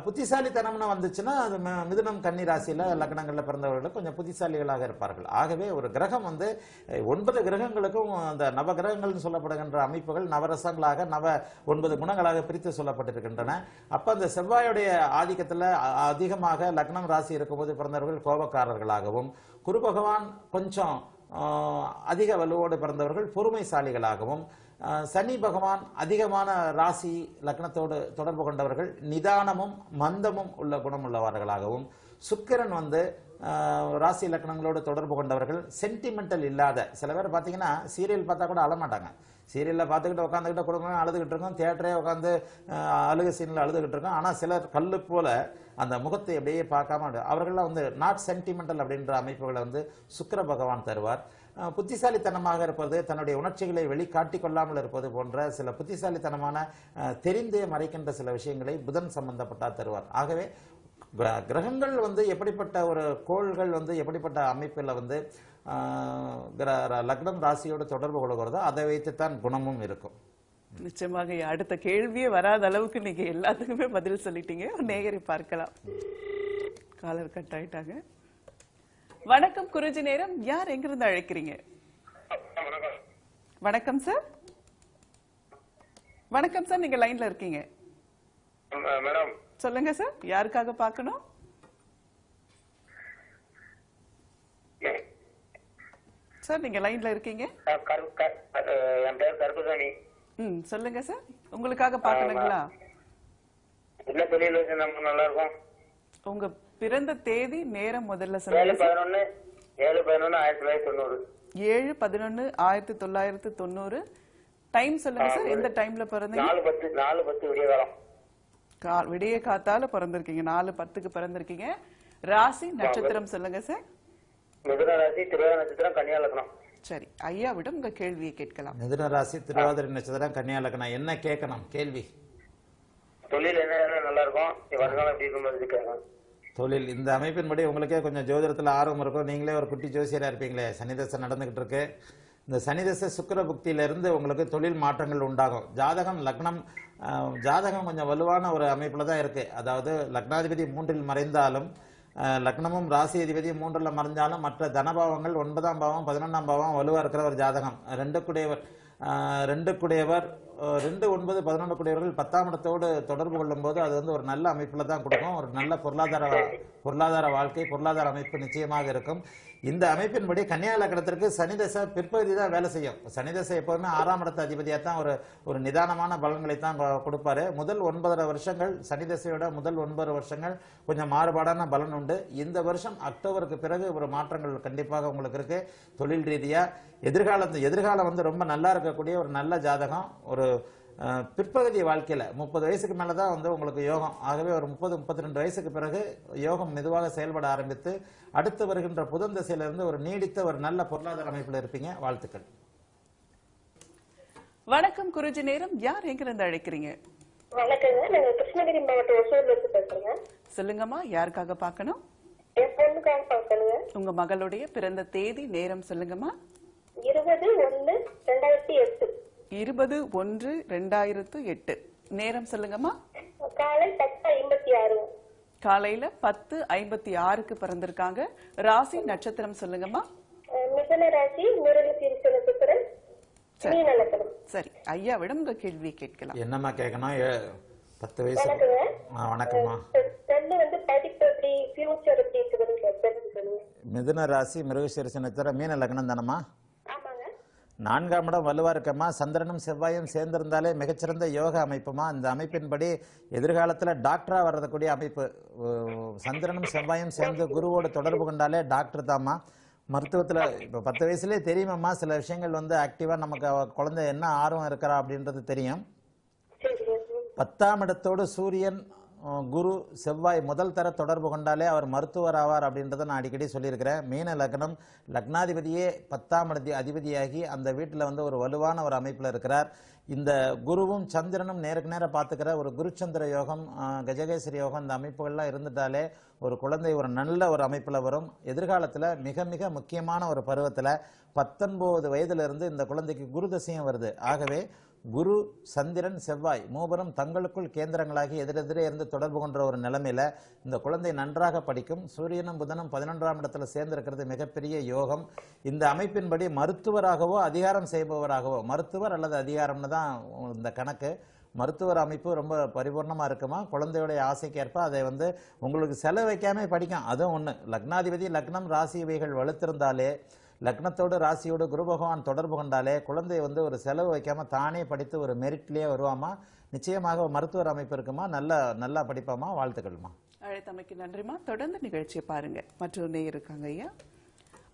புத்திசாலித்தனம்னு வந்துச்சுன்னா அது மிதுனம் கன்னி ராசியில் லக்னங்களில் பிறந்தவர்கள் கொஞ்சம் புத்திசாலிகளாக இருப்பார்கள். ஆகவே ஒரு கிரகம் வந்து 9 கிரகங்களுக்கும் அந்த நவ கிரகங்கள்னு சொல்லப்படுகின்ற அமைப்புகள் நவரசங்களாக 9 குணங்களாக பிரித்து சொல்லப்பட்டிருக்கின்றன. அப்போ அந்த செவ்வாயுடைய ஆதிக்கத்தில் அதிகமாக லக்னம் ராசி இருக்கும்போது பிறந்தவர்கள் கோபக்காரர்களாகவும், குரு பகவான் கொஞ்சம் அதிக வலுவோடு பிறந்தவர்கள் பொறுமைசாலிகளாகவும், சனி பகவான் அதிகமான ராசி லக்னத்தோடு தொடர்பு கொண்டவர்கள் நிதானமும் மந்தமும் உள்ள குணமுள்ளவர்களாகவும், சுக்கிரன் வந்து ராசி லக்னங்களோடு தொடர்பு கொண்டவர்கள் சென்டிமெண்டல் இல்லாத சில பேர் பார்த்தீங்கன்னா சீரியல் பார்த்தா கூட அழமாட்டாங்க. சீரியலில் பார்த்துக்கிட்டு உட்காந்துக்கிட்டு குடும்பம் அழுதுகிட்டு இருக்கோம், தியேட்டரே உட்காந்து அழுகு சீனில் அழுதுகிட்டு இருக்கோம். ஆனால் சிலர் கல் போல் அந்த முகத்தை அப்படியே பார்க்காம அவர்களெலாம் வந்து நாட் சென்டிமெண்டல் அப்படின்ற அமைப்புகளை வந்து சுக்கிர பகவான் தருவார். புத்திசாலித்தனமாக இருப்பது, தன்னுடைய உணர்ச்சிகளை வெளிக்காட்டி கொள்ளாமல் இருப்பது போன்ற சில புத்திசாலித்தனமான தெரிந்தே மறைக்கின்ற சில விஷயங்களை புதன் சம்பந்தப்பட்டால் தருவார். ஆகவே கிரகங்கள் வந்து எப்படிப்பட்ட ஒரு கோள்கள் வந்து எப்படிப்பட்ட அமைப்பில் வந்து லக்னம் ராசியோடு தொடர்பு கொள்கிறதோ அதை வைத்துத்தான் குணமும் இருக்கும். நிச்சயமாக அடுத்த கேள்வியே வராத அளவுக்கு நீங்க எல்லாத்துக்குமே பதில் சொல்லிட்டீங்க. நேயரை பார்க்கலாம். காலர் கட் ஆயிட்டாங்க. வணக்கம் குருஜி நேரம். யார் எங்கிருந்து அழைக்கிறீங்க? வணக்கம் சார். வணக்கம் சார், நீங்க லைன்ல இருக்கீங்க. சொல்லுங்க சார், யாருக்காக பார்க்கணும்? சார் நீங்க லைன்ல இருக்கீங்க. என் பேர் கருப்புசாமி. சொல்லுங்க சார், உங்களுக்காக பார்க்கணுங்களா? உங்க பிறந்த தேதி நேரம் முதல்ல சொல்லுங்க. 7/11/1990. 7/11/1990. டைம் சொல்லுங்க சார், எந்த டைம்ல பிறந்தீங்க? 4:10 விடிய காலம். விடிய காத்தால பிறந்திருக்கீங்க. 4:10க்கு பிறந்திருக்கீங்க. ராசி நட்சத்திரம் சொல்லுங்க சார். மிதுன ராசி, திருவாதிரை நட்சத்திரம், கன்னியா லக்னம். சரி, ஐயா விடம் உங்க கேள்வியை கேட்கலாம். மிதுன ராசி, திருவாதிரை நட்சத்திரம், கன்னியா லக்னம். என்ன கேட்கணும் கேள்வி? தொழில் என்ன நல்லா இருக்கும், வருங்காலம் எப்படி இருக்கும்போது கேட்கலாம். தொழில் இந்த அமைப்பின்படி உங்களுக்கே கொஞ்சம் ஜோதிடத்தில் ஆர்வம் இருக்கும். நீங்களே ஒரு குட்டி ஜோசியராக இருப்பீங்களே. சனிதசை நடந்துகிட்டு இருக்கு. இந்த சனிதசை சுக்கிர புக்தியிலிருந்து உங்களுக்கு தொழில் மாற்றங்கள் உண்டாகும். ஜாதகம் லக்னம் ஜாதகம் கொஞ்சம் வலுவான ஒரு அமைப்பில் தான் இருக்குது. அதாவது லக்னாதிபதி 3ல் மறைந்தாலும் லக்னமும் ராசி அதிபதி 3ல் மறைஞ்சாலும் மற்ற தனபாவங்கள் 9ஆம் பாவம் 11ஆம் பாவம் வலுவாக இருக்கிற ஒரு ஜாதகம், ரெண்டுக்குடையவர். 2 குடையவர் 2 9 11 குடையவர்கள் 10ஆம் இடத்தோடு தொடர்பு கொள்ளும்போது அது வந்து ஒரு நல்ல அமைப்புல தான் கொடுக்கும். ஒரு நல்ல பொருளாதார வாழ்க்கை, பொருளாதார அமைப்பு நிச்சயமாக இருக்கும். இந்த அமைப்பின்படி கன்னியா லக்னத்திற்கு சனி தசை பிற்பகுதி தான் வேலை செய்யும். சனி தசை எப்பவுமே 6ஆம் இடத்து அதிபதியாக தான் ஒரு நிதானமான பலன்களை தான் கொடுப்பாரு. முதல் 9.5 வருஷங்கள் சனி தசையோட முதல் 9 வருஷங்கள் கொஞ்சம் மாறுபாடான பலன் உண்டு. இந்த வருஷம் அக்டோபருக்கு பிறகு ஒரு மாற்றங்கள் கண்டிப்பாக உங்களுக்கு இருக்கு. தொழில் ரீதியா எதிர்காலம் வந்து ரொம்ப நல்லா இருக்கக்கூடிய ஒரு நல்ல ஜாதகம். ஒரு பிற்பகுதி வாழ்க்கையில் 30 வயசுக்கு மேலே தான் வந்து உங்களுக்கு யோகம். ஆகவே ஒரு 30 32 வயசுக்கு பிறகு யோகம் மெதுவாக செயல்பட ஆரம்பித்து அடுத்து வருகின்ற புதன் திசையிலிருந்து ஒரு நீடித்த ஒரு நல்ல பொருளாதார அமைப்பில் இருப்பீங்க. வாழ்த்துக்கள். வணக்கம் குருஜி. நேரம் யார் எங்கிருந்து அழைக்கிறீங்க? வணக்கங்க, நாங்க கிருஷ்ணகிரி மாவட்டம் ஒசூர்ல இருந்து பேசுறோம். சொல்லுங்கம்மா, யாருக்காக பார்க்கணும்? உங்க மகளுடைய பிறந்த தேதி நேரம் சொல்லுங்கம்மா. 20/1/2008. 20/1/2008. நேரம் சொல்லுங்கம்மா. காலை 10:56. காலையில 10:56க்கு பிறந்திருக்காங்க. ராசி நட்சத்திரம் சொல்லுங்கம்மா. மிதுன ராசி, முரளிதீர்த்த நட்சத்திரம், மீன நட்சத்திரம். சரி, ஐயா விட உங்க கேள்வி கேட்கலாம். என்னம்மா கேட்கணும்? 10 வயசு. வணக்கம்மா. வந்து படிப்படி ஃபியூச்சர் அப்படிங்கிறது கேட்கணும். மிதுன ராசி, மிருகசீரிச நட்சத்திரம், மீன லக்னம் தானம்மா? 4ஆம் இடம் வலுவா இருக்கமா. சந்திரனும் செவ்வாயும் சேர்ந்திருந்தாலே மிகச்சிறந்த யோக அமைப்புமா. இந்த அமைப்பின்படி எதிர்காலத்தில் டாக்டரா வரக்கூடிய அமைப்பு. சந்திரனும் செவ்வாயும் சேர்ந்து குருவோட தொடர்பு கொண்டாலே டாக்டர் தாம்மா. மருத்துவத்தில் இப்போ 10 வயசுலேயே தெரியுமாம்மா சில விஷயங்கள் வந்து ஆக்டிவாக நமக்கு குழந்தை என்ன ஆர்வம் இருக்கிறா அப்படின்றது தெரியும். 10ஆம் இடத்தோடு சூரியன் குரு செவ்வாய் முதல் தர தொடர்பு கொண்டாலே அவர் மருத்துவர் ஆவார் அப்படின்றத நான் அடிக்கடி சொல்லியிருக்கிறேன். மீன லக்னம், லக்னாதிபதியே 10ஆம் அதிபதியாகி அந்த வீட்டில் வந்து ஒரு வலுவான ஒரு அமைப்பில் இருக்கிறார். இந்த குருவும் சந்திரனும் நேருக்கு நேராக பார்த்துக்கிற ஒரு குருச்சந்திர யோகம், கஜகேசரி யோகம், இந்த அமைப்புகள்லாம் இருந்துட்டாலே ஒரு குழந்தை ஒரு நல்ல ஒரு அமைப்பில் வரும். எதிர்காலத்தில் மிக மிக முக்கியமான ஒரு பருவத்தில் 19 வயதிலிருந்து இந்த குழந்தைக்கு குரு தசையும் வருது. ஆகவே குரு சந்திரன் செவ்வாய் மூவரும் தங்களுக்குள் கேந்திரங்களாகி எதிரெதிரே இருந்து தொடர்பு கொண்ட ஒரு நிலைமையில் இந்த குழந்தை நன்றாக படிக்கும். சூரியனும் புதனும் 11ஆம் இடத்துல சேர்ந்திருக்கிறது மிகப்பெரிய யோகம். இந்த அமைப்பின்படி மருத்துவராகவோ அதிகாரம் செய்பவராகவோ, மருத்துவர் அல்லது அதிகாரம்னு தான் இந்த கணக்கு, மருத்துவர் அமைப்பு ரொம்ப பரிபூர்ணமாக இருக்குமா. குழந்தையுடைய ஆசைக்கு ஏற்ப அதை வந்து உங்களுக்கு செலவு வைக்காமல் படிக்கும். அதுவும் ஒன்று, லக்னாதிபதி லக்னம் ராசிவைகள் வலுத்திருந்தாலே, லக்னத்தோடு ராசியோடு குரு பகவான் தொடர்பு கொண்டாலே குழந்தை வந்து ஒரு செலவு வைக்காமல் தானே படித்து ஒரு மெரிட்லேயே வருவாமா. நிச்சயமாக மருத்துவர் அமைப்பு இருக்குமா. நல்லா படிப்பாமா. வாழ்த்துக்கள்மா. அழைத்தமைக்கு நன்றிமா. தொடர்ந்து நிகழ்ச்சியை பாருங்க. மற்றொரு நே இருக்காங்க. ஐயா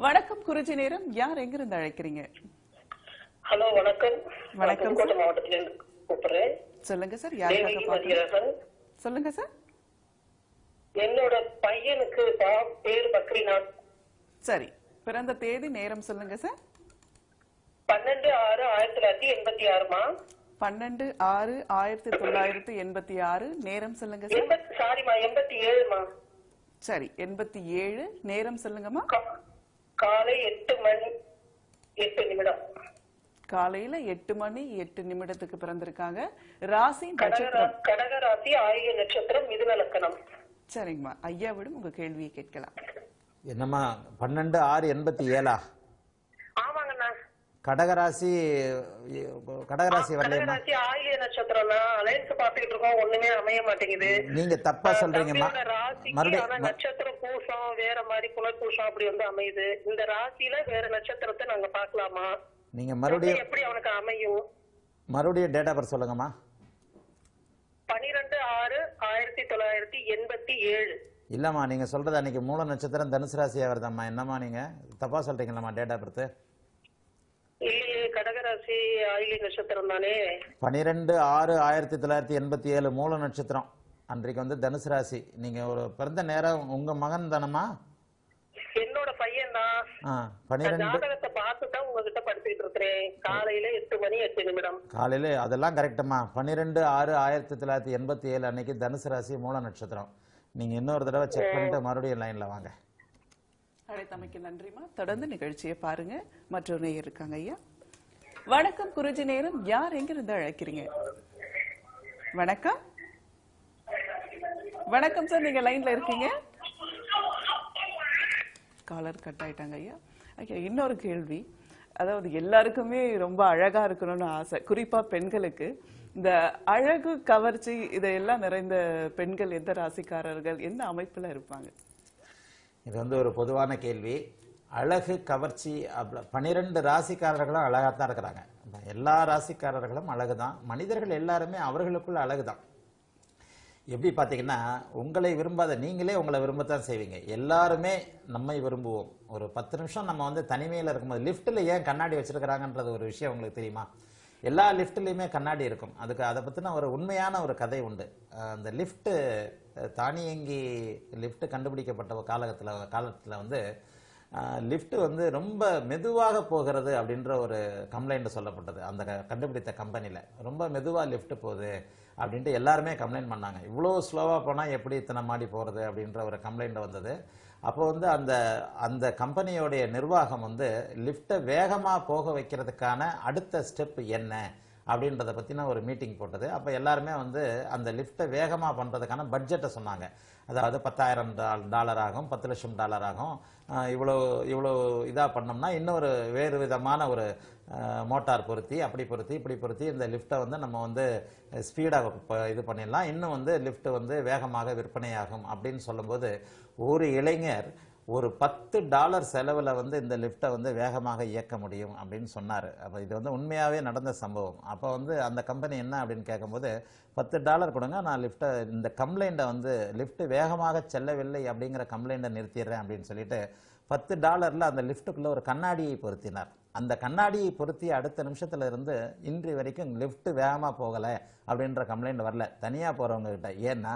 வணக்கம். குருஜி நேரம் யார் எங்கிருந்து அழைக்கிறீங்க? ஹலோ வணக்கம். வணக்கம். கோட்டை மாவட்டத்திலிருந்து கூப்பிடுறேன். சொல்லுங்க சார். யாருக்காக? சொல்லுங்க சார். என்னோட பையனுக்கு பேர் பக்ரிநாத். சரி, பிறந்த தேதி நேரம் சொல்லுங்க சார். 12/6/1986. 12/6/1986. நேரம் சொல்லுங்க சார். சாரிமா, 87மா. சரி, 87. நேரம் சொல்லுங்கம்மா. காலை 8 மணி 8 நிமிடம். காலையில 8 மணி 8 நிமிடத்துக்கு பிறந்திருக்காங்க. ராசி நட்சத்திரம் கடக ராசி, ஆயில்ய நட்சத்திரம், மிதுன லக்னம். சரிங்கம்மா, ஐயாவிடம் உங்க கேள்வியை கேட்கலாம். என்னம்மா 12/6/87? ஆமாங்கண்ணா. கடகராசி வரலையம்மா. ஆயில்ய நட்சத்திரம்னா அலைன்ஸ் பாத்துக்கிட்டு இருக்கோம், ஒண்ணுமே அமைய மாட்டேங்குது. நீங்க தப்பா சொல்றீங்கம்மா. மறுபடியும் நட்சத்திரம் பூசம் வேற மாதிரி, புலப்பூசம் அப்படி வந்து அமையுது. இந்த ராசியில வேற நட்சத்திரத்தை நாங்க பாக்கலாமா? நீங்க மறுபடியும் எப்படி அவனுக்கு அமையும்? மறுபடியும் டேட் ஆஃப் பர்த் சொல்லுங்கம்மா. 12/6/1987. இல்லம்மா, நீங்க சொல்றது அன்னைக்கு மூல நட்சத்திரம் தனுசு ராசியா வருதம்மா. என்னம்மா நீங்க தப்பா சொல்றீங்களா? டேட் ஆஃப் பர்த் இல்லையே, கடக ராசி ஆயில்ய நட்சத்திரம் தானே. 12/6/1987 மூல நட்சத்திரம். அன்றைக்கு வந்து தனுசு ராசி. நீங்க ஒரு பிறந்த நேரம் உங்க மகன் தானம்மா? என்னோட பையன் தான். 12 பார்த்துதான் உங்ககிட்ட படிச்சுட்டு இருக்கிறேன். காலையில 8 மணி 8 நிமிடம். காலையில அதெல்லாம் கரெக்டம்மா. 12/6/1987 அன்னைக்கு தனுசு ராசி மூல நட்சத்திரம். நீங்க இன்னொரு தடவை செக் பண்ணிட்டு மறுபடியும் லைன்ல வாங்க. அழைத்தமைக்கு நன்றிமா. தொடர்ந்து நிகழ்ச்சியை பாருங்க. மற்றொரு நேயர் இருக்காங்க. ஐயா வணக்கம். குருஜி நேரம் யார் எங்கிருந்து அழைக்கிறீங்க? வணக்கம். வணக்கம் சார், நீங்க லைன்ல இருக்கீங்க. காலர் கட் ஆயிட்டாங்க ஐயா. இன்னொரு கேள்வி, அதாவது எல்லாருக்குமே ரொம்ப அழகா இருக்கணும்னு ஆசை குறிப்பா பெண்களுக்கு இந்த அழகு கவர்ச்சி இதெல்லாம் நிறைந்த பெண்கள் எந்த ராசிக்காரர்கள் என்ன அமைப்புல இருப்பாங்க இது வந்து ஒரு பொதுவான கேள்வி அழகு கவர்ச்சி 12 ராசிக்காரர்களும் அழகா தான் இருக்காங்க எல்லா ராசிக்காரர்களும் அழகுதான் மனிதர்கள் எல்லாரும் அவங்களுக்குள்ள அழகுதான் எப்படி பாத்தீங்கன்னா உங்களை விரும்பாத நீங்களே உங்களை விரும்பத்தான் செய்வீங்க எல்லாரும் நம்மை விரும்புவோம் ஒரு 10 நிமிஷம் நம்ம வந்து தனிமையில இருக்கும்போது லிஃப்ட்ல ஏன் கண்ணாடி வச்சிருக்காங்கன்றது ஒரு விஷயம் உங்களுக்கு தெரியுமா எல்லா லிஃப்ட்லயுமே கண்ணாடி இருக்கும் அதுக்கு அத பத்தின ஒரு உண்மையான ஒரு கதை உண்டு அந்த லிஃப்ட் தானியங்கி லிஃப்ட் கண்டுபிடிக்கப்பட்ட காலத்துல வந்து லிஃப்ட் வந்து ரொம்ப மெதுவாக போகிறது அப்படிங்கற ஒரு கம்ப்ளைன்ட் சொல்லப்பட்டது அந்த கண்டுபிடித்த கம்பெனில ரொம்ப மெதுவா லிஃப்ட் போகுது அப்படிட்டு எல்லாரும் கம்ப்ளைன்ட் பண்ணாங்க இவ்ளோ ஸ்லோவா போனா எப்படி இத்தனை மாடி போறது அப்படிங்கற ஒரு கம்ப்ளைன்ட் வந்தது அப்போ வந்து அந்த கம்பெனியோட நிர்வாகம் வந்து லிஃப்ட் வேகமா போக வைக்கிறதுக்கான அடுத்த ஸ்டெப் என்ன அப்படின்றத பத்தின ஒரு மீட்டிங் போட்டது அப்ப எல்லாரும் வந்து அந்த லிஃப்ட் வேகமா பண்றதுக்கான பட்ஜெட்டை சொன்னாங்க அதாவது $10,000 ஆகும் $10 லட்சம் ஆகும் இவ்ளோ இதா பண்ணோம்னா இன்னொரு வேறு விதமான ஒரு மோட்டார் பொருத்தி அப்படி பொருத்தி இப்படி பொருத்தி இந்த லிஃப்ட்டை வந்து நம்ம வந்து ஸ்பீடா இது பண்ணிடலாம் இன்னும் வந்து லிஃப்ட் வந்து வேகமாக விற்பனையாகும் அப்படினு சொல்லும்போது ஒரு இளைஞர் ஒரு $10 செலவுல வந்து இந்த லிஃப்ட்டை வந்து வேகமாக இயக்க முடியும் அப்படினு சொன்னாரு அப்ப இது வந்து உண்மையாவே நடந்த சம்பவம் அப்ப வந்து அந்த கம்பெனி என்ன அப்படினு கேக்கும்போது $10 கொடுங்க நான் லிஃப்ட்டை இந்த கம்ப்ளைண்ட வந்து லிஃப்ட் வேகமாக செல்லவில்லை அப்படிங்கற கம்ப்ளைண்ட நிறுத்திறேன் அப்படினு சொல்லிட்டு $10ல அந்த லிஃப்ட்டுக்குள்ள ஒரு கண்ணாடியை பொருத்தினார் அந்த கண்ணாடியை பொருத்தி அடுத்த நிமிஷத்துல இருந்து இன்று வரைக்கும் லிஃப்ட் வேகமா போகல அப்படிங்கற கம்ப்ளைண்ட் வரல தனியா போறவங்க கிட்ட ஏன்னா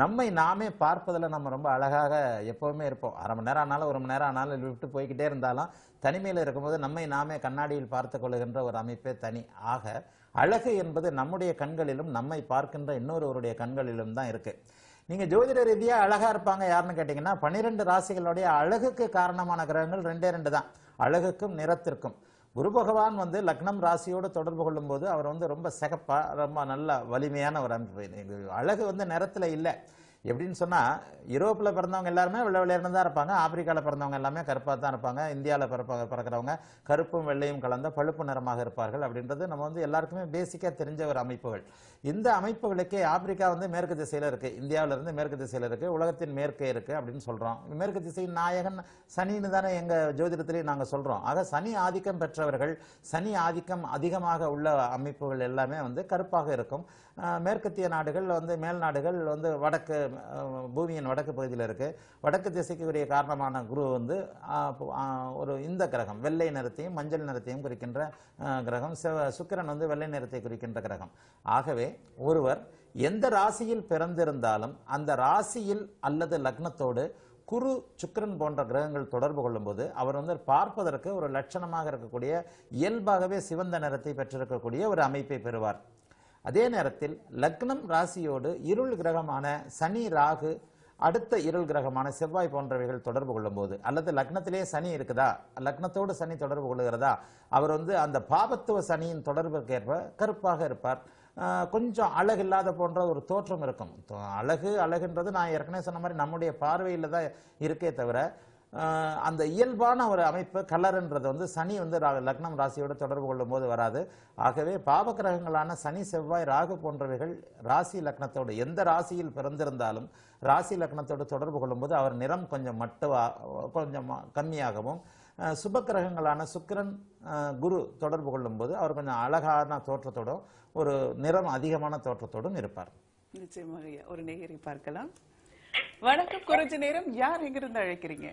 நம்மை நாமே பார்ப்பதல நம்ம ரொம்ப அழகாக எப்பவுமே இருப்போம் அரை மணி நேரம் ஆனாலும் ஒரு மணி நேரம் ஆனாலும் லிஃப்ட் போய்க்கிட்டே இருந்தாலும் தனிமையில இருக்கும்போது நம்மை நாமே கண்ணாடியில் பார்த்துக் கொள்கின்ற ஒரு அமைப்பே தனி ஆக அழகு என்பது நம்முடைய கண்களிலும் நம்மை பார்க்கின்ற இன்னொருவருடைய கண்களிலும் தான் இருக்கு நீங்க ஜோதிட ரீதியா அழகா இருப்பாங்க யாருன்னு கேட்டிங்கன்னா 12 ராசிகளுடைய அழகுக்கு காரணமான கிரகங்கள் ரெண்டே தான் அழகுக்கும் நிறத்திற்கும் குரு பகவான் வந்து லக்னம் ராசியோடு தொடர்பு கொள்ளும்போது அவர் வந்து ரொம்ப சிகப்பா ரொம்ப நல்ல வலிமையான ஒரு அமைப்பு அழகு வந்து நிறத்துல இல்ல எப்படின்னு சொன்னா யூரோப்ல பிறந்தவங்க எல்லாரும் வெள்ளை வெள்ளையா தான் இருப்பாங்க ஆப்பிரிக்கால பிறந்தவங்க எல்லாமே கருப்பா தான் இருப்பாங்க இந்தியால பிறக்கிறவங்க கருப்பும் வெள்ளையும் கலந்த பழுப்பு நிறமாக இருப்பார்கள் அப்படின்றது நம்ம வந்து எல்லாருக்குமே பேசிக்கா தெரிஞ்ச ஒரு அமைப்புகள் இந்த அமைப்புகளுக்கே ஆப்பிரிக்கா வந்து மேற்கு திசையில இருக்கு இந்தியாவுல இருந்து மேற்கு திசையில இருக்கு உலகத்தின் மேற்கே இருக்கு அப்படினு சொல்றோம் மேற்கு திசையின் நாயகன் சனின்னு தான எங்க ஜோதிடத்திலே நாங்க சொல்றோம் ஆக சனி ஆதிக்கம் பெற்றவர்கள் சனி ஆதிக்கம் அதிகமாக உள்ள அமைப்புகள் எல்லாமே வந்து கருப்பாக இருக்கும் மேற்கத்திய நாடுகள் வந்து மேல் நாடுகள் வந்து வடக்கு பூமியின் வடக்கு பகுதியில் இருக்கு வடக்கு திசைக்கு உரிய காரணமான குரு வந்து ஒரு இந்த கிரகம் வெள்ளை நிறத்தையும் மஞ்சள் நிறத்தையும் குறிக்கின்ற கிரகம் சுக்கிரன் வந்து வெள்ளை நிறத்தை குறிக்கின்ற கிரகம் ஆகவே ஒருவர் எந்த ராசியில் பிறந்திருந்தாலும் அந்த ராசியில் அல்லது லக்னத்தோடு குரு சுக்கிரன் போன்ற கிரகங்கள் தொடர்பு கொள்ளும்போது அவர் வந்து பார்ப்பதற்கு ஒரு லட்சணமாக இருக்கக்கூடிய இயல்பாகவே சிவந்த நிறத்தை பெற்றிருக்கக்கூடிய ஒரு அமைப்பை பெறுவார் அதே நேரத்தில் லக்னம் ராசியோடு இருள் கிரகமான சனி ராகு அடுத்த இருள் கிரகமான செவ்வாய் போன்றவைகள் தொடர்பு கொள்ளும்போது அல்லது லக்னத்திலே சனி இருக்குதா லக்னத்தோடு சனி தொடர்பு கொள்ளுகிறதா அவர் வந்து அந்த பாபத்துவ சனியின் தொடர்புக்கேற்ப கருப்பாக இருப்பார் கொஞ்சம் அழகு இல்லாத போன்ற ஒரு தோற்றம் இருக்கும் அழகுன்றது நான் ஏற்கனவே சொன்ன மாதிரி நம்முடைய பார்வையில தான் இருக்கே தவிர அந்த இயல்பான ஒரு அமைப்பு கலர்ன்றது வந்து சனி வந்து லக்னம் ராசியோடு தொடர்பு கொள்ளும் போது வராது ஆகவே பாவ கிரகங்களான சனி செவ்வாய் ராகு போன்றவைகள் ராசி லக்னத்தோடு எந்த ராசியில் பிறந்திருந்தாலும் ராசி லக்னத்தோடு தொடர்பு கொள்ளும் போது அவர் நிறம் கொஞ்சம் கொஞ்சம் கம்மியாகவும் சுப கிரகங்களான சுக்கிரன் குரு தொடர்பு கொள்ளும் போது அவர் கொஞ்சம் அழகான தோற்றத்தோடும் ஒரு நிறம் அதிகமான தோற்றத்தோடும் இருப்பார் நிச்சயமாக ஒரு நேயரை பார்க்கலாம் வணக்கம் குருஜி நேரம் யார் எங்க இருந்து அழைக்கிறீங்க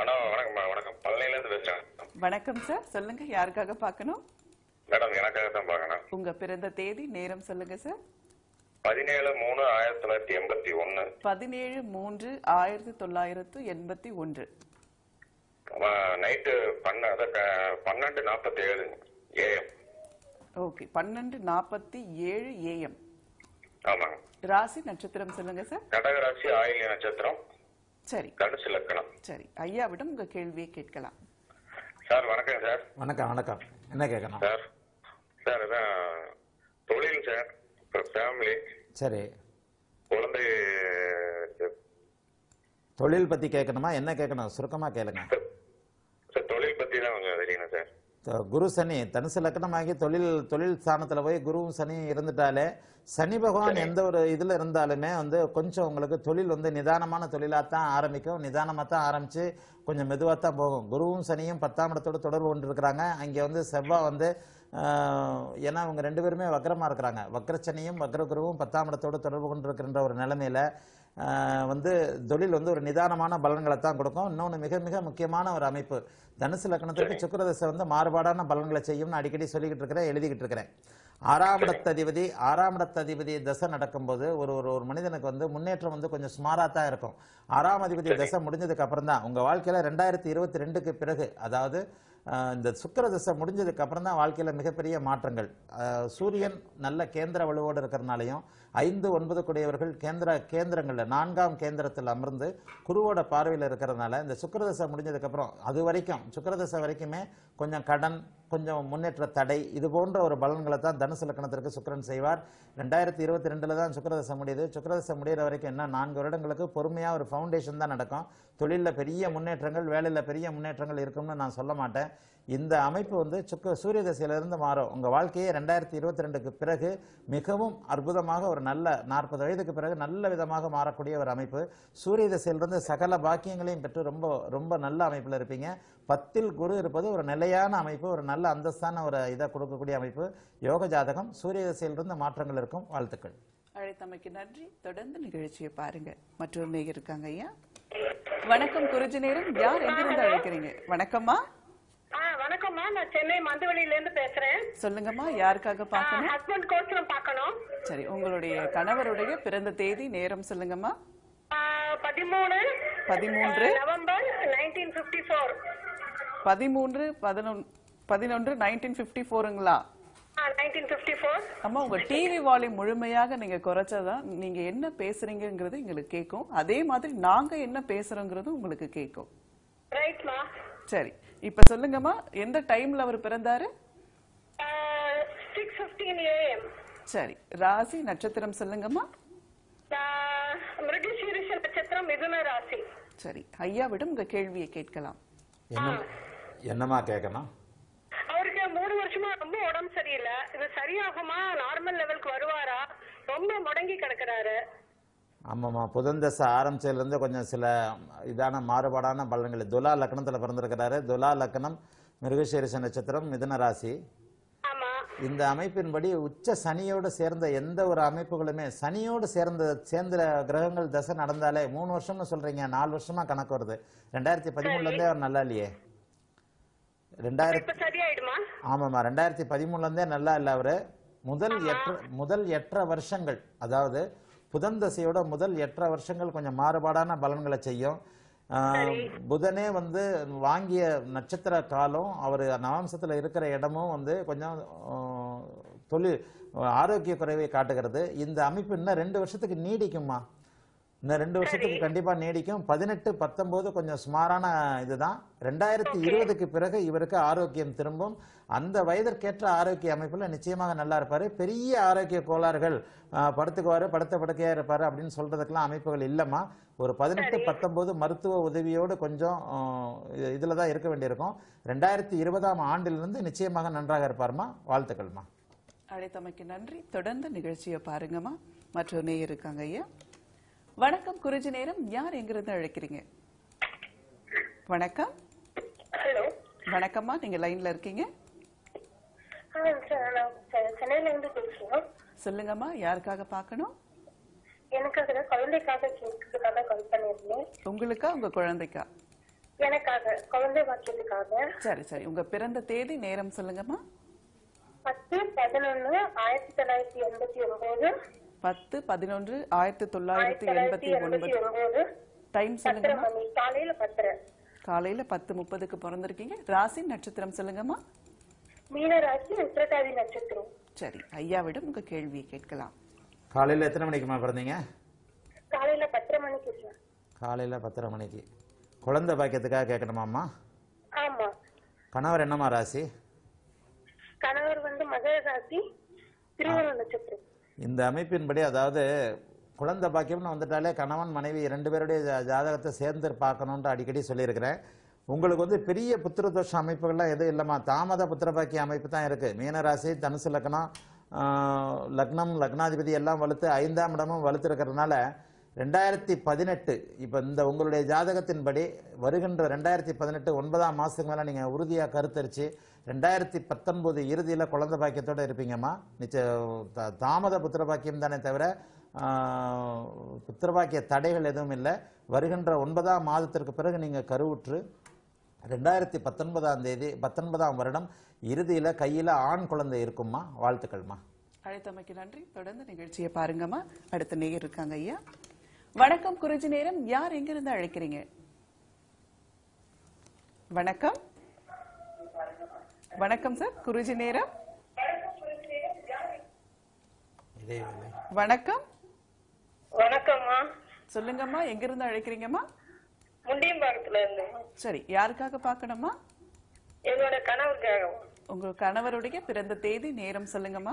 வணக்கம் பல்லையில இருந்து பேசுறேன் வணக்கம் சார் சொல்லுங்க யாருக்காக பார்க்கணும் மேடம் எனக்காக தான் பார்க்கணும் உங்க பிறந்த தேதி நேரம் சொல்லுங்க sir 17/3/1981 17/3/1981 night 12:47 AM okay 12:47 AM ஆமா ராசி நட்சத்திரம் சொல்லுங்க சார் கடக ராசி ஆயில்ய நட்சத்திரம் சரி தனுசு லக்னம் சரி ஐயாவிடம் உங்க கேள்வியை கேட்கலாம் சார் வணக்கம் சார் வணக்கம் என்ன கேட்கணும் சார் சார் தொழில் சார் ஃபேமிலி சரி குழந்தை தொழில் பத்தி கேட்கணுமா என்ன கேட்கணும் சுருக்கமா கேளுங்க சார் தொழில் பத்தி தான் கொஞ்சம் தெரியுங்க sir Guru Sani, Tanusu Lakanamagi, Tolil Sanatala, Guru Sani, Irandale, Sani Bahan, Endor Idler and Dalame, on the Concho, Tolil on the Nidanamana Tolilata, Aramiko, Nidanamata, Aramche, Conjameduata, Guru Sani, Patamata, Total under Granga, and Gion the Seba on the Yana Renduverme, Vakramar Granga, Vakrachanium, Vakrakuru, Patamata, Total under Granda or Nalamela. வந்து தொழில் வந்து ஒரு நிதானமான பலன்களை தான் கொடுக்கும். இன்னொரு மிக மிக முக்கியமான ஒரு அமைப்பு தனுசு லக்னத்துக்கு சுக்கிர திசை வந்து மாறுபாடான பலன்களை செய்யும்னு அடிக்கடி சொல்லிக்கிட்டு இருக்கறேன் எழுதிக்கிட்டு இருக்கறேன். ஆறாம் இடத்ததிபதி தசை நடக்கும்போது ஒரு மனிதனுக்கு வந்து முன்னேற்றம் வந்து கொஞ்சம் ஸ்மாரா தான் இருக்கும். ஆறாம் அதிபதி தசை முடிஞ்சதுக்கு அப்புறம் தான் உங்க வாழ்க்கையில 2022 க்கு பிறகு அதாவது இந்த சுக்கிர திசை முடிஞ்சதுக்கு அப்புறம் தான் வாழ்க்கையில மிகப்பெரிய மாற்றங்கள். சூரியன் நல்ல கேந்திர வலுவோடு இருக்கறனாலயும் 5-9 கூடியவர்கள் கேந்திரங்கள்ல 4ஆம் கேந்திரத்துல அமர்ந்து குருவோட பார்வையில இருக்கறனால இந்த சுக்கிர திசை முடிஞ்சதுக்கு அப்புறம் அது வரைக்கும் சுக்கிர திசை வரைக்குமே கொஞ்சம் கடன் கொஞ்சம் முன்னேற்ற தடை இது போன்ற ஒரு பலன்களை தான் தனுசு லக்னத்திற்கு சுக்கிரன் செய்வார். 2022 தான் சுக்கிர திசை முடியுது. சுக்கிர திசை முடியற வரைக்கும் என்ன 4 வருடங்களுக்கு பொறுமையா ஒரு ஃபவுண்டேஷன் தான் நடக்கும். தொழில்ல பெரிய முன்னேற்றங்கள் வேலையில பெரிய முன்னேற்றங்கள் இருக்கும்னு நான் சொல்ல மாட்டேன். இந்த அமைப்பு வந்து சூரிய திசையிலிருந்து மாறும். உங்க வாழ்க்கையை 2022 பிறகு மிகவும் அற்புதமாக ஒரு நல்ல 40 வயதுக்கு பிறகு நல்ல விதமாக மாறக்கூடிய ஒரு அமைப்பு. சூரிய திசையிலிருந்து சகல பாக்கியங்களையும் பெற்று ரொம்ப ரொம்ப நல்ல அமைப்புல இருப்பீங்க. 10ல் குரு இருப்பது ஒரு நிலையான அமைப்பு, ஒரு நல்ல அந்தஸ்தான ஒரு இத கொடுக்கக்கூடிய அமைப்பு. யோக ஜாதகம் சூரிய திசையிலிருந்து மாற்றங்கள் இருக்கும். வாழ்த்துக்கள். அழைத்தமைக்கு நன்றி. தொடர்ந்து நிகழ்ச்சியை பாருங்க. மற்றொரு நேயர் இருக்காங்க ஐயா. வணக்கம் குருஜி நேரம். யார் எங்கிருந்து அழைக்கிறீங்க? வணக்கம்மா. வணக்கம்மா, நான் சென்னை மந்தவெளியில இருந்து பேசுறேன். சொல்லுங்கம்மா, யாருக்காக பார்க்கணும்? ஹஸ்பண்ட் கோச்சரம் பார்க்கணும். சரி, உங்களுடைய கணவருடைய பிறந்த தேதி நேரம் சொல்லுங்கம்மா. 13 நவம்பர் 1954. 13/11/1954ங்களா? 1954. அம்மா, உங்க டிவி வால்யூம் முழுமையாக நீங்க குறைச்சதா நீங்க என்ன பேசுறீங்கங்கிறது உங்களுக்கு கேக்கும். அதே மாதிரி நாங்க என்ன பேசுறோங்கிறது உங்களுக்கு கேக்கும். ரைட்மா. சரி, இப்ப சொல்லுங்கம்மா, எந்த டைம்ல அவர் பிறந்தாரு? 6:15 AM. சரி, ராசி நட்சத்திரம் சொல்லுங்கம்மா. மிருகசீரிஷ நட்சத்திரம், மிதுன ராசி. சரி, ஐயாவிடம் உங்க கேள்வியை கேட்கலாம். என்னமா கேட்கணும்? அவருக்கு 3 வருஷமா ரொம்ப உடம்பு சரியில்லை. இது சரியாகுமா? நார்மல் லெவலுக்கு வருவாரா? ரொம்ப முடங்கி கிடக்குறாரு. ஆமாம்மா, புதன் தசை ஆரம்பிச்சதுலேருந்து கொஞ்சம் சில இதான மாறுபாடான பலன்கள். துலா லக்னத்தில் பிறந்திருக்கிறாரு. துலா லக்னம், மிருகசீரிஷ நட்சத்திரம், மிதுன ராசி. இந்த அமைப்பின்படி உச்ச சனியோடு சேர்ந்த எந்த ஒரு அமைப்புகளுமே சனியோடு சேர்ந்த கிரகங்கள் தசை நடந்தாலே 3 வருஷம்னு சொல்றீங்க, 4 வருஷமா கணக்கு வருது. 2013 அவர் நல்லா இல்லையே. 2013 நல்லா இல்லை அவரு. முதல் 8 வருஷங்கள், அதாவது புதன் தசையோட முதல் 8 வருஷங்கள் கொஞ்சம் மாறுபாடான பலன்களை செய்யும். புதனே வந்து வாங்கிய நட்சத்திர காலம், அவர் நவாம்சத்தில் இருக்கிற இடமும் வந்து கொஞ்சம் தொழில் ஆரோக்கிய குறைவை காட்டுகிறது. இந்த அமைப்பு இன்னும் 2 வருஷத்துக்கு நீடிக்குமா? இன்னும் 2 வருஷத்துக்கு கண்டிப்பா நீடிக்கும். 18-19 கொஞ்சம் சுமாரான இதுதான். 2020 பிறகு இவருக்கு ஆரோக்கியம் திரும்பும். அந்த வயதிற்கேற்ற ஆரோக்கிய அமைப்புல நிச்சயமாக நல்லா இருப்பாரு. பெரிய ஆரோக்கிய கோளாறுகள் படுத்துக்குவாரு, படுத்த படுக்கையா இருப்பாரு அப்படின்னு சொல்றதுக்கெல்லாம் அமைப்புகள் இல்லம்மா. ஒரு 18-19 மருத்துவ உதவியோடு கொஞ்சம் இதுலதான் இருக்க வேண்டியிருக்கும். 2020ஆம் ஆண்டிலிருந்து நிச்சயமாக நன்றாக இருப்பாருமா. வாழ்த்துக்கள்மா. அழைத்தமைக்கு நன்றி. தொடர்ந்து நிகழ்ச்சியை பாருங்கம்மா. மற்றொரு நேயர் இருக்காங்க ஐயா. வணக்கம் குருஜி நேரம். யார் எங்கிருந்து அழைக்கிறீங்க? வணக்கம். ஹலோ. வணக்கம்மா, நீங்க லைன்ல இருக்கீங்க. சென்னையில இருந்து பேசுறோம். சொல்லுங்கம்மா, யாருக்காக பார்க்கணும்? எனக்காக, குழந்தைக்காக கேட்கிறதுக்காக கால் பண்ணிருந்தேன். உங்களுக்கா உங்க குழந்தைக்கா? எனக்காக, குழந்தை வாக்கியத்துக்காக. சரி சரி, உங்க பிறந்த தேதி நேரம் சொல்லுங்கம்மா. 10-11-1989. 10-11-1989. டைம் சொல்லுங்க. காலையில 10:30க்கு பிறந்திருக்கீங்க. ராசி நட்சத்திரம் சொல்லுங்கம்மா. மீன ராசி, உத்திரட்டாதி நட்சத்திரம். சரி, ஐயாவிடம் உங்க கேள்வியை கேட்கலாம். காலையில எத்தனை மணிக்குமா பிறந்தீங்க? காலையில 10:30 மணிக்கு சார். காலையில 10:30 மணிக்கு. குழந்தை பாக்கியத்துக்காக கேட்கணுமாம்மா? ஆமா. கணவர் என்னமா ராசி? கணவர் வந்து மகர ராசி, திருவோண நட்சத்திரம். இந்த அமைப்பின்படி, அதாவது குழந்தை பாக்கியம்னு வந்துட்டாலே கணவன் மனைவி 2 பேருடைய ஜாதகத்தை சேர்ந்து பார்க்கணும்னு அடிக்கடி சொல்லியிருக்கிறேன். உங்களுக்கு வந்து பெரிய புத்திரதோஷ அமைப்புகள்லாம் எதுவும் இல்லைம்மா. தாமத புத்திரபாக்கிய அமைப்பு தான் இருக்குது. மீனராசி தனுசு லக்னம் லக்னம் லக்னாதிபதி எல்லாம் வலுத்து 5ஆம் இடமும் வலுத்திருக்கிறதுனால 2018 இப்போ இந்த உங்களுடைய ஜாதகத்தின்படி வருகின்ற 2018 9ஆம் மாதத்துக்கு மேலே நீங்கள் உறுதியாக கருத்தரிச்சு 2019 இறுதியில் குழந்தை பாக்கியத்தோடு இருப்பீங்கம்மா. தாமத புத்திரபாக்கியம் தானே தவிர புத்திரபாக்கிய தடைகள் எதுவும் இல்லை. வருகின்ற 9ஆம் மாதத்திற்கு பிறகு நீங்கள் கருவுற்று 2019 வருடம் இறுதியில் கையில் ஆண் குழந்தை இருக்கும்மா. வாழ்த்துக்கள்மா. அழைத்தமைக்கு நன்றி. தொடர்ந்து நிகழ்ச்சியை பாருங்கம்மா. அடுத்த நேயர் இருக்காங்க ஐயா. வணக்கம் குருஜி. நேரம் யார் எங்கிருந்து அழைக்கிறீங்க? வணக்கம் வணக்கம் சார். குருஜி நேரம். வணக்கம் வணக்கம்மா. சொல்லுங்கம்மா, எங்கிருந்து அழைக்கிறீங்கம்மா? முண்டியம்பாக்கத்துல இருந்து. சரி, யாருக்காக பார்க்கணும்மா? என்னோட கணவருக்காக. உங்க கணவருடைய பிறந்த தேதி நேரம் சொல்லுங்கம்மா.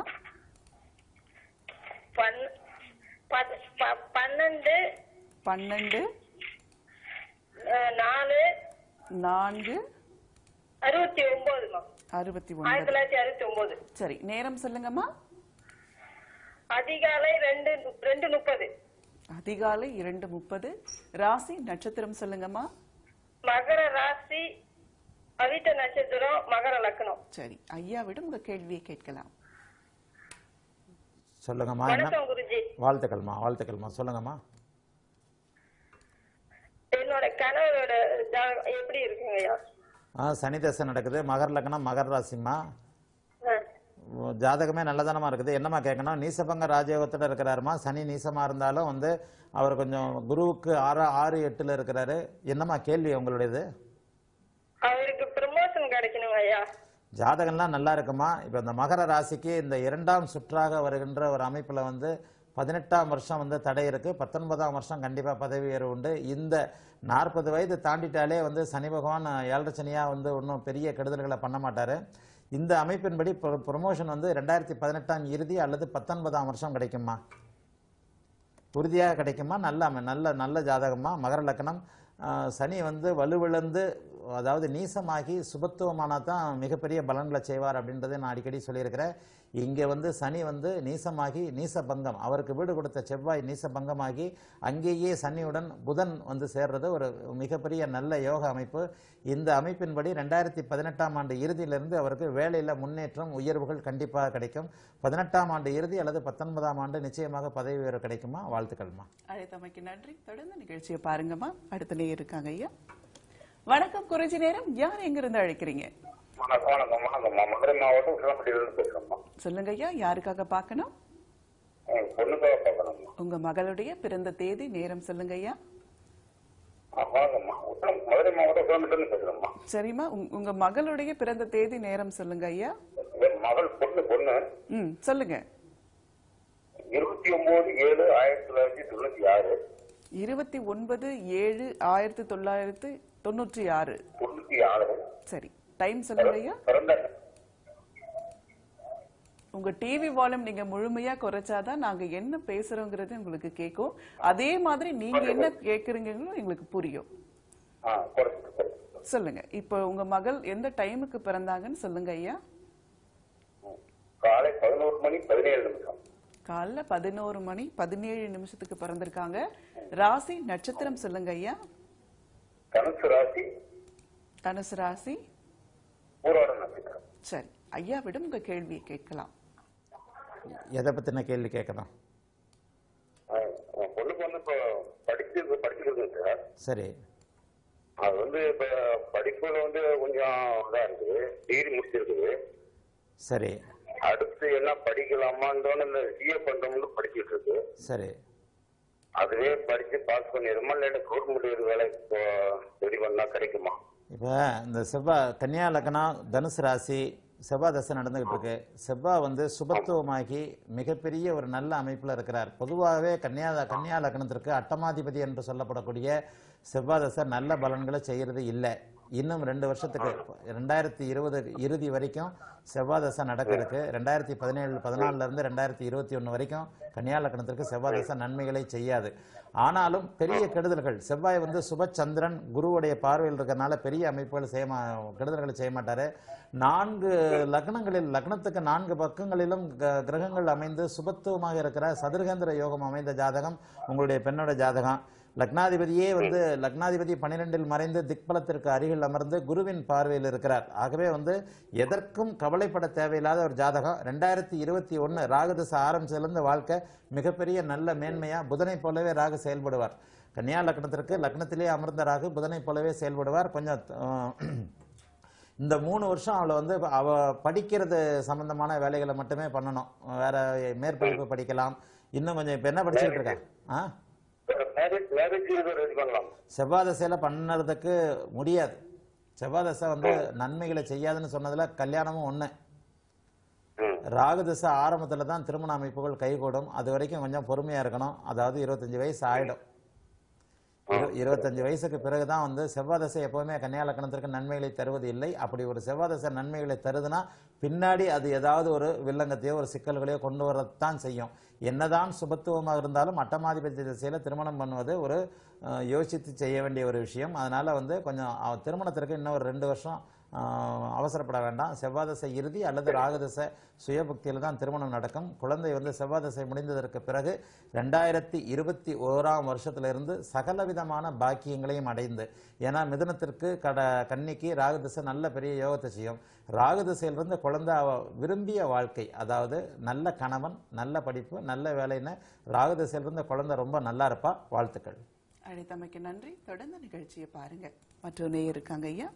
12/4/69 சரி, நேரம் சொல்லுங்கம்மா. அதிகாலை 2:30. ராசி நட்சத்திரம் சொல்லுங்கம்மா. மகர ராசி, அவிட்ட நட்சத்திரம், மகர லக்னம். சரி, ஐயாவிடம் உங்க கேள்வியை கேட்கலாம். சொல்லுங்கம்மா. வாழ்த்துக்கள்மா. வாழ்த்துக்கள்மா. சொல்லுங்கம்மா. என்னோட கணவரோட எப்படி இருக்குங்கய்யா? சனி தசை நடக்குது. மகர லக்னம் மகர ராசிம்மா. ஜாதகமே நல்லதானமா இருக்குது. என்னம்மா கேட்கணும்? நீசபங்க ராஜயோகத்தோட இருக்கிறாருமா. சனி நீசமா இருந்தாலும் வந்து அவர் கொஞ்சம் குருவுக்கு 6-8ல இருக்கிறாரு. என்னம்மா கேள்வி உங்களுடையது? அவருக்கு ப்ரமோஷன் கிடைக்கணும் ஐயா. ஜாதகம்லாம் நல்லா இருக்குமா? இப்போ இந்த மகர ராசிக்கு இந்த 2ஆம் சுற்றாக வருகின்ற ஒரு அமைப்பில் வந்து 18ஆம் வருஷம் வந்து தடை இருக்குது. 19ஆம் வருஷம் கண்டிப்பாக பதவி உயர்வு உண்டு. இந்த 40 வயது தாண்டிட்டாலே வந்து சனி பகவான் 7.5 சனியாக வந்து ஒன்றும் பெரிய கெடுதல்களை பண்ண மாட்டார். இந்த அமைப்பின்படி ப்ரொமோஷன் வந்து 2018ஆம் இறுதி அல்லது 19ஆம் வருஷம் கிடைக்குமா? உறுதியாக கிடைக்குமா? நல்ல ஜாதகமாக. மகர லக்னம். சனி வந்து வலுவிழந்து அதாவது நீசமாகி சுபத்துவமானால் தான் மிகப்பெரிய பலன்களை செய்வார் அப்படின்றத நான் அடிக்கடி சொல்லியிருக்கிறேன். இங்கே வந்து சனி வந்து நீசமாகி நீசபங்கம், அவருக்கு வீடு கொடுத்த செவ்வாய் நீசபங்கமாகி அங்கேயே சனியுடன் புதன் வந்து சேர்றது ஒரு மிகப்பெரிய நல்ல யோக அமைப்பு. இந்த அமைப்பின்படி 2018ஆம் ஆண்டு இறுதியிலிருந்து அவருக்கு வேலையில் முன்னேற்றம், உயர்வுகள் கண்டிப்பாக கிடைக்கும். 18ஆம் ஆண்டு இறுதி அல்லது 19ஆம் ஆண்டு நிச்சயமாக பதவி உயர்வு கிடைக்குமா? வாழ்த்துக்கள்மா. அழைத்தமைக்கு நன்றி. தொடர்ந்து நிகழ்ச்சியை பாருங்கம்மா. அடுத்த இருக்காங்க ஐயா. வணக்கம் குருஜி. நேரம் யார் எங்கிருந்து அழைக்கிறீங்க? மதுரை மாவட்டம் உசிலம்பட்டியிலிருந்து பேசுறோம். சொல்லுங்க ஐயா, யாருக்காக பார்க்கணும்? உங்க மகளுடைய பிறந்த தேதி நேரம் சொல்லுங்க ஐயா. மதுரை மாவட்டம் உசிலம்பட்டியிலிருந்து பேசுறோம்மா. சரிம்மா, உங்க மகளுடைய பிறந்த தேதி நேரம் சொல்லுங்க ஐயா. மகள் பொண்ணு சொல்லுங்க. 29/7/1996. 29/7/1996. சரி, டைம் சொல்லுங்க. உங்க டிவி வால்யூம் நீங்க முழுமையா குறைச்சாதான் நாங்க என்ன பேசுறோங்கிறது உங்களுக்கு கேட்கும். அதே மாதிரி நீங்க என்ன கேக்குறீங்களும் எங்களுக்கு புரியும். சொல்லுங்க, இப்ப உங்க மகள் எந்த டைமுக்கு பிறந்தாங்கன்னு சொல்லுங்க ஐயா. காலை 11:17. காலைல 11:17 பிறந்திருக்காங்க. ராசி நட்சத்திரம் சொல்லுங்க ஐயா. தனுசு ராசி. சரி, ஐயாவிடம் உங்க கேள்வியை கேட்கலாம். எதை பத்தின கேள்வி கேட்கலாம்? சரி, அது வந்து இப்ப படிப்புல வந்து கொஞ்சம் இதா இருக்குது. டிகிரி முடிச்சிருக்குது. சரி, அடுத்து என்ன படிக்கலாமான்னு சிஏ பண்றோம்னு படிச்சுட்டு இருக்கு. சரி, அதுவே படிச்சு பாஸ் பண்ணிடுமா இல்ல கவர்மெண்ட் வேலைக்கு ரெடி பண்ணா கிடைக்குமா? இப்போ இந்த செவ்வாய் கன்னியா லக்னம் தனுசு ராசி செவ்வாய் தசை நடந்துகிட்டு இருக்கு. செவ்வாய் வந்து சுபத்துவமாகி மிகப்பெரிய ஒரு நல்ல அமைப்பில் இருக்கிறார். பொதுவாகவே கன்னியா லக்னத்திற்கு அட்டமாதிபதி என்று சொல்லப்படக்கூடிய செவ்வாய் தசை நல்ல பலன்களை செய்கிறது இல்லை. இன்னும் 2 வருஷத்துக்கு 2020 இறுதி வரைக்கும் செவ்வாய் தசை நடக்கிறதுக்கு 2017-14லேருந்து 2021 வரைக்கும் கன்னியா லக்னத்திற்கு செவ்வாய் தசை நன்மைகளை செய்யாது. ஆனாலும் பெரிய கெடுதல்கள் செவ்வாய் வந்து சுபச்சந்திரன் குருவுடைய பார்வையில் இருக்கனால பெரிய அமைப்புகள் கெடுதல்களை செய்ய மாட்டாரு. 4 லக்னங்களில் லக்னத்துக்கு 4 பக்கங்களிலும் கிரகங்கள் அமைந்து சுபத்துவமாக இருக்கிற சதுர்கேந்திர யோகம் அமைந்த ஜாதகம் உங்களுடைய பெண்ணோட ஜாதகம். லக்னாதிபதியே வந்து லக்னாதிபதி 12இல் மறைந்து திக்பலத்திற்கு அருகில் அமர்ந்து குருவின் பார்வையில் இருக்கிறார். ஆகவே வந்து எதற்கும் கவலைப்பட தேவையில்லாத ஒரு ஜாதகம். 2021 ராகு தசை ஆரம்பிச்சதுலேருந்து வாழ்க்கை மிகப்பெரிய நல்ல மேன்மையா புதனை போலவே ராகு செயல்படுவார். கன்னியா லக்னத்திற்கு லக்னத்திலே அமர்ந்த ராகு புதனை போலவே செயல்படுவார். கொஞ்சம் இந்த 3 வருஷம் அவளை வந்து படிக்கிறது சம்பந்தமான வேலைகளை மட்டுமே பண்ணணும். வேற மேற்படிப்பு படிக்கலாம். இன்னும் கொஞ்சம் இப்போ என்ன படிச்சுட்டு இருக்கா? செவ்வாய் தசையில பண்ணறதுக்கு முடியாது. செவ்வாய் தசை வந்து நன்மைகளை செய்யாதுன்னு சொன்னதுல கல்யாணமும் ஒண்ணு. ராகு தசை ஆரம்பத்துல தான் திருமண அமைப்புகள் கைகூடும். அது வரைக்கும் கொஞ்சம் பொறுமையா இருக்கணும். அதாவது 25 வயசு ஆயிடும். 25 வயசுக்கு பிறகுதான் வந்து செவ்வாய் தசை எப்பவுமே கன்னியா லக்னத்திற்கு நன்மைகளை தருவது இல்லை. அப்படி ஒரு செவ்வாய் தசை நன்மைகளை தருதுன்னா பின்னாடி அது ஏதாவது ஒரு வில்லங்கத்தையோ ஒரு சிக்கல்களையோ கொண்டு வரத்தான் செய்யும். என்னதான் சுபத்துவமாக இருந்தாலும் அட்டமாதிபதி திசையில திருமணம் பண்ணுவது ஒரு யோசித்து செய்ய வேண்டிய ஒரு விஷயம். அதனால வந்து கொஞ்சம் திருமணத்திற்கு இன்னும் ஒரு 2 வருஷம் அவசரப்பட வேண்டாம். செவ்வாய் தசை இறுதி அல்லது ராகு தசை சுயபக்தியில தான் திருமணம் நடக்கும். குழந்தை வந்து செவ்வாய் தசை முடிந்ததற்கு பிறகு 2021ஆம் வருஷத்திலிருந்து சகலவிதமான பாக்கியங்களையும் அடைந்து, ஏன்னா மிதுனத்திற்கு கன்னிக்கு ராகு தசை நல்ல பெரிய யோகத்தை செய்யும். ராகு தசையிலிருந்து குழந்தை விரும்பிய வாழ்க்கை, அதாவது நல்ல கணவன், நல்ல படிப்பு, நல்ல வேலைன்னு ராகு தசையிலிருந்து குழந்தை ரொம்ப நல்லா இருப்பா. வாழ்த்துக்கள். அழைத்தமைக்கு நன்றி. தொடர்ந்து நிகழ்ச்சியை பாருங்க. மற்றொன்னே இருக்காங்க ஐயா.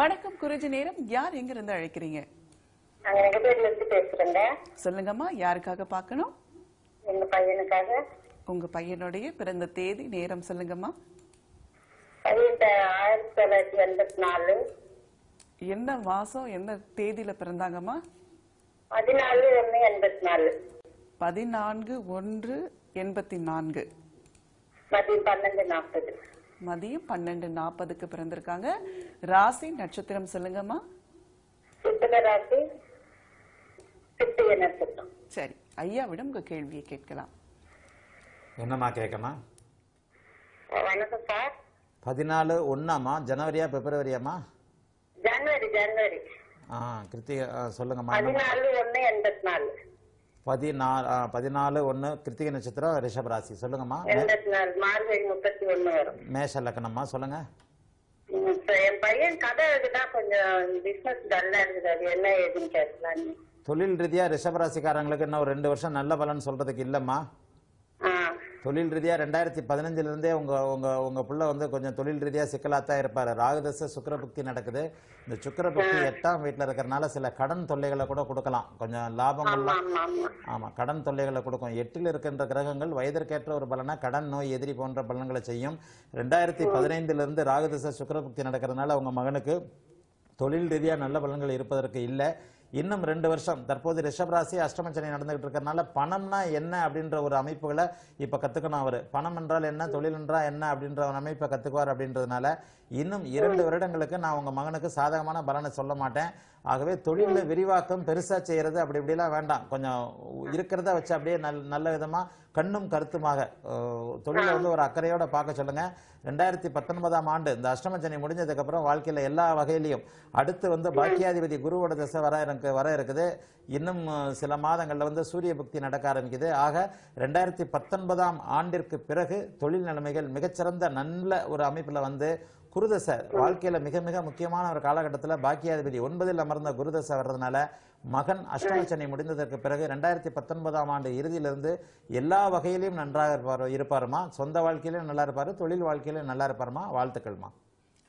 வணக்கம் குருஜி. நேரம் யார் எங்க இருந்து அழைக்கிறீங்க? சொல்லுங்கம்மா, யாருக்காக பார்க்கணும்? எங்க பையனுக்காக. உங்க பையனுடைய பிறந்த தேதி நேரம் சொல்லுங்கம்மா. 1984 என்ன மாசம் என்ன தேதியில பிறந்தாங்கம்மா? 14/1/84. 14/1/84 12:40 மதியம் 12:40க்கு பிறந்திருக்காங்க. ராசி நட்சத்திரம் சொல்லுங்கம்மா. சரி, ஐயாவிடம் உங்க கேள்வியை கேட்கலாம். என்னம்மா கேட்கமா? 14/1 ஜனவரியா பிப்ரவரியாமா? ஜனவரி. கிருத்திகை சொல்லுங்கம்மா. 14/1/84. 14/1 கிருத்திகை நட்சத்திரம் ரிஷப ராசி. சொல்லுங்கம்மா. மேஷ லக்னம்மா. சொல்லுங்க. தொழில் ரீதியா ரிஷப ராசிக்காரங்களுக்கு இன்னும் ஒரு 2 வருஷம் நல்ல பலன் சொல்றதுக்கு இல்லம்மா. தொழில் ரீதியா 2015ல இருந்தே உங்க உங்க உங்க புள்ள வந்து கொஞ்சம் தொழில் ரீதியா சிக்கலாத்தான் இருப்பாரு. ராகுதசை சுக்கிரபுக்தி நடக்குது. இந்த சுக்கிரபுக்தி 8ஆம் வீட்டுல இருக்கிறனால சில கடன் தொல்லைகளை கூட கொடுக்கலாம். கொஞ்சம் லாபம் எல்லாம் ஆமா கடன் தொல்லைகளை கொடுக்கும். 8ல் இருக்கின்ற கிரகங்கள் வயதிற்கேற்ற ஒரு பலனா கடன், நோய், எதிரி போன்ற பலன்களை செய்யும். 2015ல இருந்து ராகுதசை சுக்கிரபுக்தி நடக்கிறதுனால உங்க மகனுக்கு தொழில் ரீதியா நல்ல பலன்கள் இருப்பதற்கு இல்லை. இன்னும் 2 வருஷம் தற்போது ரிஷபராசி அஷ்டமச்சனை நடந்துகிட்டு இருக்கிறதுனால பணம்னா என்ன அப்படின்ற ஒரு அமைப்புகளை இப்போ கற்றுக்கணும். அவர் பணம் என்றால் என்ன, தொழில் என்றால் என்ன அப்படின்ற ஒரு அமைப்பை கற்றுக்குவார். அப்படின்றதுனால இன்னும் 2 வருடங்களுக்கு நான் உங்கள் மகனுக்கு சாதகமான பலனை சொல்ல மாட்டேன். ஆகவே தொழிலில் விரிவாக்கம் பெருசாக செய்கிறது அப்படி இப்படிலாம் வேண்டாம். கொஞ்சம் இருக்கிறத வச்சு அப்படியே நல்ல விதமாக கண்ணும் கருத்துமாக தொழிலை வந்து ஒரு அக்கறையோட பார்க்க சொல்லுங்கள். 2019ஆம் ஆண்டு இந்த அஷ்டமச்சனை முடிஞ்சதுக்கப்புறம் வாழ்க்கையில் எல்லா வகையிலையும் அடுத்து வந்து பாக்கியாதிபதி குருவோட திசை வர இருக்குது. இன்னும் சில மாதங்களில் வந்து சூரிய பக்தி நடக்க ஆரம்பிக்குது. ஆக 2019ஆம் ஆண்டிற்கு பிறகு தொழில் நிலைமைகள் மிகச்சிறந்த நல்ல ஒரு அமைப்பில் வந்து குருதசை வாழ்க்கையில மிக மிக முக்கியமான ஒரு காலகட்டத்தில் பாக்கியாதிபதி 9இல் அமர்ந்த குருதசை வர்றதுனால மகன் அஷ்டமச்சனை முடிந்ததற்கு பிறகு 2019ஆம் ஆண்டு இறுதியிலிருந்து எல்லா வகையிலையும் நன்றாக இருப்பாருமா. சொந்த வாழ்க்கையிலும் நல்லா இருப்பாரு, தொழில் வாழ்க்கையிலும் நல்லா இருப்பாருமா. வாழ்த்துக்கள்மா.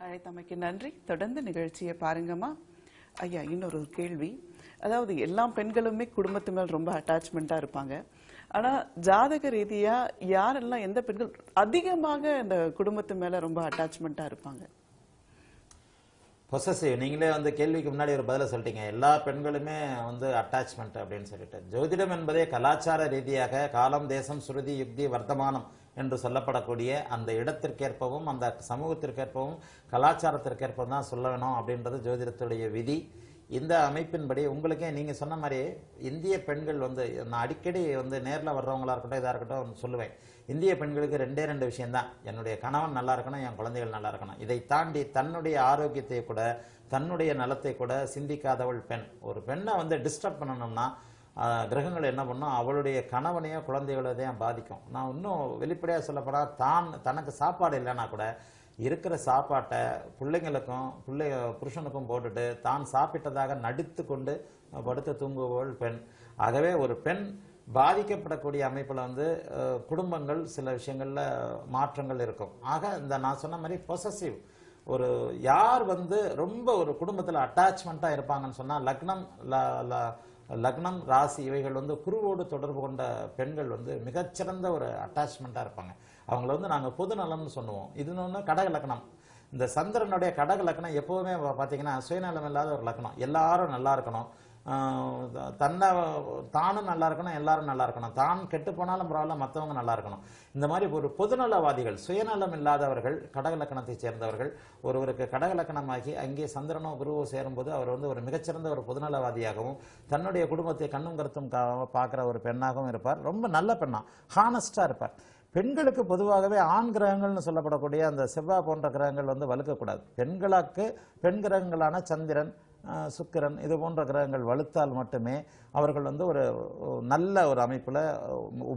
அழைத்தமைக்கு நன்றி. தொடர்ந்து நிகழ்ச்சியை பாருங்கம்மா. ஐயா, இன்னொரு கேள்வி. அதாவது எல்லா பெண்களுமே குடும்பத்து மேல் ரொம்ப அட்டாச்மெண்ட்டாக இருப்பாங்க. ஆனால் ஜாதக ரீதியாக யாரெல்லாம் எந்த பெண்கள் அதிகமாக இந்த குடும்பத்து மேலே ரொம்ப அட்டாச்மெண்ட்டாக இருப்பாங்க? possessive. நீங்களே வந்து கேள்விக்கு முன்னாடி ஒரு பதில சொல்லிட்டீங்க எல்லா பெண்களுமே வந்து அட்டாச்மென்ட் அப்படினு சொல்லிட்டு. ஜோதிடம் என்பதே கலாச்சார ரீதியாக காலம் தேசம் சுருதி யுக்தி வர்த்தமானம் என்று சொல்லப்படக்கூடிய அந்த இடத்திற்கேற்பவும் அந்த சமூகத்திற்கேற்பவும் கலாச்சாரத்திற்கேற்பவும் தான் சொல்ல வேணும் அப்படின்றது ஜோதிடத்துடைய விதி. இந்த அமைப்பின்படி உங்களுக்கே நீங்கள் சொன்ன மாதிரி இந்திய பெண்கள் வந்து நான் அடிக்கடி வந்து நேரில் வர்றவங்களா இருக்கட்டும் இதாக இருக்கட்டும் சொல்லுவேன். இந்திய பெண்களுக்கு ரெண்டே ரெண்டு விஷயம்தான், என்னுடைய கணவன் நல்லா இருக்கணும், என் குழந்தைகள் நல்லா இருக்கணும். இதை தாண்டி தன்னுடைய ஆரோக்கியத்தை கூட தன்னுடைய நலத்தை கூட சிந்திக்காதவள் பெண். ஒரு பெண்ணை வந்து டிஸ்டர்ப் பண்ணணும்னா கிரகங்கள் என்ன பண்ணோம், அவளுடைய கணவனையோ குழந்தைகளையும் பாதிக்கும். நான் இன்னும் வெளிப்படையாக சொல்லப்போனால் தனக்கு சாப்பாடு இல்லைன்னா கூட இருக்கிற சாப்பாட்டை பிள்ளைங்களுக்கும் புருஷனுக்கும் போட்டுட்டு தான் சாப்பிட்டதாக நடித்து கொண்டு படுத்து தூங்குபவள் பெண். ஆகவே ஒரு பெண் பாதிக்கப்படக்கூடிய அமைப்பில் வந்து குடும்பங்கள் சில விஷயங்களில் மாற்றங்கள் இருக்கும். ஆக இந்த நான் சொன்ன மாதிரி பொசசிவ் ஒரு யார் வந்து ரொம்ப ஒரு குடும்பத்தில் அட்டாச்மெண்ட்டாக இருப்பாங்கன்னு சொன்னால் லக்னம் ராசி இவைகள் வந்து குருவோடு தொடர்பு கொண்ட பெண்கள் வந்து மிகச்சிறந்த ஒரு அட்டாச்மெண்ட்டாக இருப்பாங்க. அவங்கள வந்து நாங்கள் பொது நலம்னு சொல்லுவோம். இதுன்னு கடக லக்னம், இந்த சந்திரனுடைய கடக லக்னம் எப்போவுமே பார்த்தீங்கன்னா சுயநலம் இல்லாத ஒரு லக்னம். எல்லாரும் நல்லா இருக்கணும், தானும் நல்லா இருக்கணும், எல்லாரும் நல்லா இருக்கணும், தான் கெட்டு போனாலும் பரவாயில்ல, மற்றவங்க நல்லா இருக்கணும். இந்த மாதிரி ஒரு பொதுநலவாதிகள் சுயநலம் இல்லாதவர்கள் கடக லக்னத்தை சேர்ந்தவர்கள். ஒருவருக்கு கடக லக்னமாகி அங்கே சந்திரனோ குருவோ சேரும்போது அவர் வந்து ஒரு மிகச்சிறந்த ஒரு பொதுநலவாதியாகவும் தன்னுடைய குடும்பத்தை கண்ணும் கருத்தும் பார்க்குற ஒரு பெண்ணாகவும் இருப்பார். ரொம்ப நல்ல பெண்ணா, ஹானஸ்டாக இருப்பார். பெண்களுக்கு பொதுவாகவே ஆண் கிரகங்கள்னு சொல்லப்படக்கூடிய அந்த செவ்வாய் போன்ற கிரகங்கள் வந்து வலுக்கக்கூடாது. பெண் கிரகங்களான சந்திரன் சுக்கிரன் இது போன்ற கிரகங்கள் வலுத்தால் மட்டுமே அவர்கள் வந்து ஒரு நல்ல ஒரு அமைப்பில்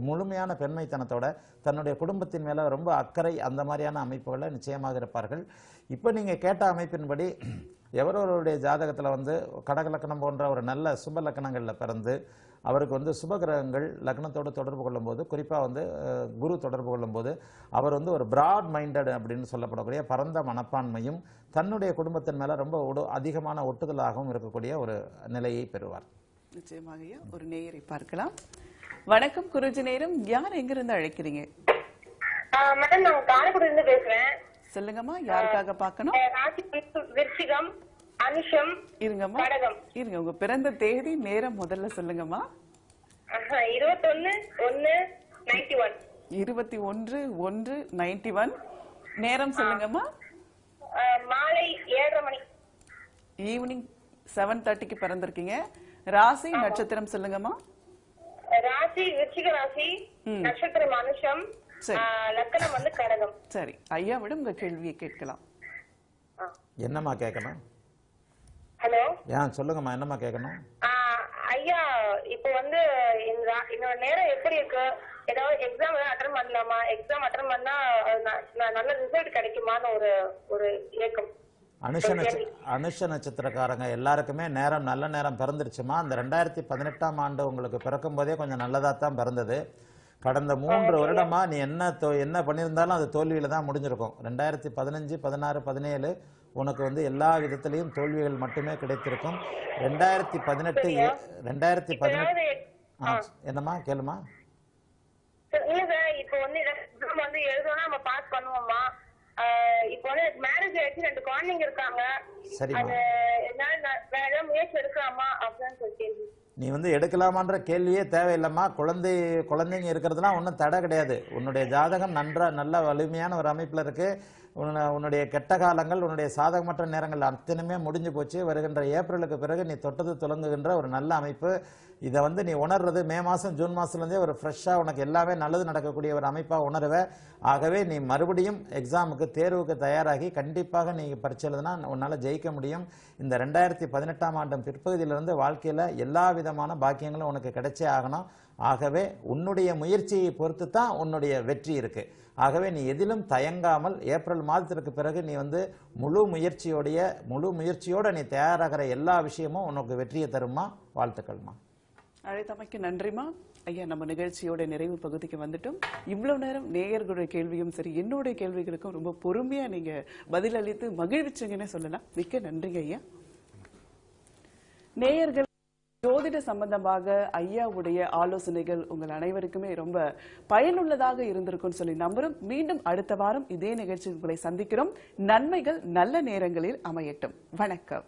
முழுமையான பெண்மைத்தனத்தோட தன்னுடைய குடும்பத்தின் மேலே ரொம்ப அக்கறை அந்த மாதிரியான அமைப்புகளை நிச்சயமாக இருப்பார்கள். இப்போ நீங்கள் கேட்ட அமைப்பின்படி எவரவருடைய ஜாதகத்தில் வந்து கடக லக்னம் போன்ற ஒரு நல்ல சுப லக்னங்களில் பிறந்து அவருக்கு வந்து சுபகிரகங்கள் லக்னத்தோடு தொடர்பு கொள்ளும்போது குறிப்பாக வந்து குரு தொடர்பு கொள்ளும்போது அவர் வந்து ஒரு பிராட் மைண்டட் அப்படின்னு சொல்லப்படக்கூடிய பரந்த மனப்பான்மையும் தன்னுடைய குடும்பத்தின் மேலே ரொம்ப அதிகமான ஒட்டுதலாகவும் இருக்கக்கூடிய ஒரு நிலையை பெறுவார். நிச்சயமாக ஒரு நேயரை பார்க்கலாம். வணக்கம் குருஜி நேரம், யார் எங்கிருந்து அழைக்கிறீங்க? மேடம் நான் காரைக்குடி இருந்து பேசுறேன். சொல்லுங்கம்மா, யாருக்காக பார்க்கணும்? விருச்சிகம் அனுஷம். இருங்கம்மா இருங்க, உங்க பிறந்த தேதி நேரம் முதல்ல சொல்லுங்கம்மா. 21 1 91. 21 1 91. நேரம் சொல்லுங்கம்மா. மாலை 7:30 மணி. ஈவினிங் 7:30க்கு பிறந்திருக்கீங்க. ராசி நட்சத்திரம் சொல்லுங்கம்மா. ராசி விருச்சிக ராசி, நட்சத்திரம் அனுஷம், லக்னம் வந்து கடகம். சரி, ஐயா விட உங்க கேள்வியை கேட்கலாம். என்னம்மா கேட்கணும்? ஹலோ, சொல்லுங்கம்மா என்னம்மா கேட்கணும்? ஐயா இப்போ வந்து என்னோட நேரம் எப்படி இருக்கு? ஏதாவது எக்ஸாம் அட்டன் பண்ணலாமா? எக்ஸாம் அட்டன் பண்ணா நல்ல ரிசல்ட் கிடைக்குமான்னு ஒரு ஒரு ஏக்கம். அனுஷ நட்சத்திரக்காரங்க எல்லாருக்குமே நேரம் நல்ல நேரம் பிறந்துருச்சுமா. அந்த 2018ஆம் ஆண்டு உங்களுக்கு பிறக்கும் போதே கொஞ்சம் நல்லதாக தான் பிறந்தது. கடந்த 3 வருடமா நீ என்ன பண்ணியிருந்தாலும் அது தோல்வியில தான் முடிஞ்சிருக்கும். 2015 16 17 உனக்கு வந்து எல்லா விதத்திலையும் தோல்விகள் மட்டுமே கிடைத்திருக்கும். 2018 என்னம்மா கேளுமா? இப்போ வந்து எக்ஸாம் வந்து எழுதணும், நம்ம பாஸ் பண்ணுவோமா? இப்போ வந்து மேரேஜ் ஆயிடுச்சு, 2 குழந்தைங்க இருக்காங்க. அது என்னால வேற ஏதாவது முயற்சி எடுக்கலாமா அப்படின்னு சொல்லிட்டு. நீ வந்து எடுக்கலாமான்ற கேள்வியே தேவையில்லைம்மா. குழந்தைங்க இருக்கிறதுலாம் ஒன்றும் தடை கிடையாது. உன்னுடைய ஜாதகம் நல்ல வலிமையான ஒரு அமைப்பில் இருக்குது. உன்னுடைய கெட்ட காலங்கள் உன்னுடைய சாதகமற்ற நேரங்கள் அத்தனையுமே முடிஞ்சு போச்சு. வருகின்ற ஏப்ரலுக்கு பிறகு நீ தொட்டது துலங்குகின்ற ஒரு நல்ல அமைப்பு. இதை வந்து நீ உணர்றது மே மாதம் ஜூன் மாதத்துலேருந்தே ஒரு ஃப்ரெஷ்ஷாக உனக்கு எல்லாமே நல்லது நடக்கக்கூடிய ஒரு அமைப்பாக உணர்வே. ஆகவே நீ மறுபடியும் எக்ஸாமுக்கு தேர்வுக்கு தயாராகி கண்டிப்பாக நீ பரீட்சை எழுதுனா உன்னால் ஜெயிக்க முடியும். இந்த 2018ஆம் ஆண்டு பிற்பகுதியிலிருந்து வாழ்க்கையில் எல்லா விதமான பாக்கியங்களும் உனக்கு கிடைச்சே ஆகணும். ஆகவே உன்னுடைய முயற்சியை பொறுத்து தான் உன்னுடைய வெற்றி இருக்குது. ஆகவே நீ எதிலும் தயங்காமல் ஏப்ரல் மாதத்திற்கு பிறகு நீ வந்து முழு முயற்சியோட நீ தயாராகிற எல்லா விஷயமும் உனக்கு வெற்றியை தருமா. வாழ்த்துக்கள்மா. அழைத்தமைக்கு நன்றிமா. ஐயா நம்ம நிகழ்ச்சியோட நிறைவு பகுதிக்கு வந்துட்டோம். இவ்வளவு நேரம் நேயர்களுடைய கேள்வியும் சரி என்னுடைய கேள்விகளுக்கும் ரொம்ப பொறுமையாக நீங்கள் பதிலளித்து மகிழ்விச்சிங்கன்னு சொல்லலாம். மிக்க நன்றிங்க ஐயா. நேயர்கள் ஜோதிட சம்பந்தமாக ஐயாவுடைய ஆலோசனைகள் உங்கள் அனைவருக்குமே ரொம்ப பயனுள்ளதாக இருந்திருக்கும்னு சொல்லி நம்புறோம். மீண்டும் அடுத்த வாரம் இதே நிகழ்ச்சி உங்களை சந்திக்கிறோம். நன்மைகள் நல்ல நேரங்களில் அமையட்டும். வணக்கம்.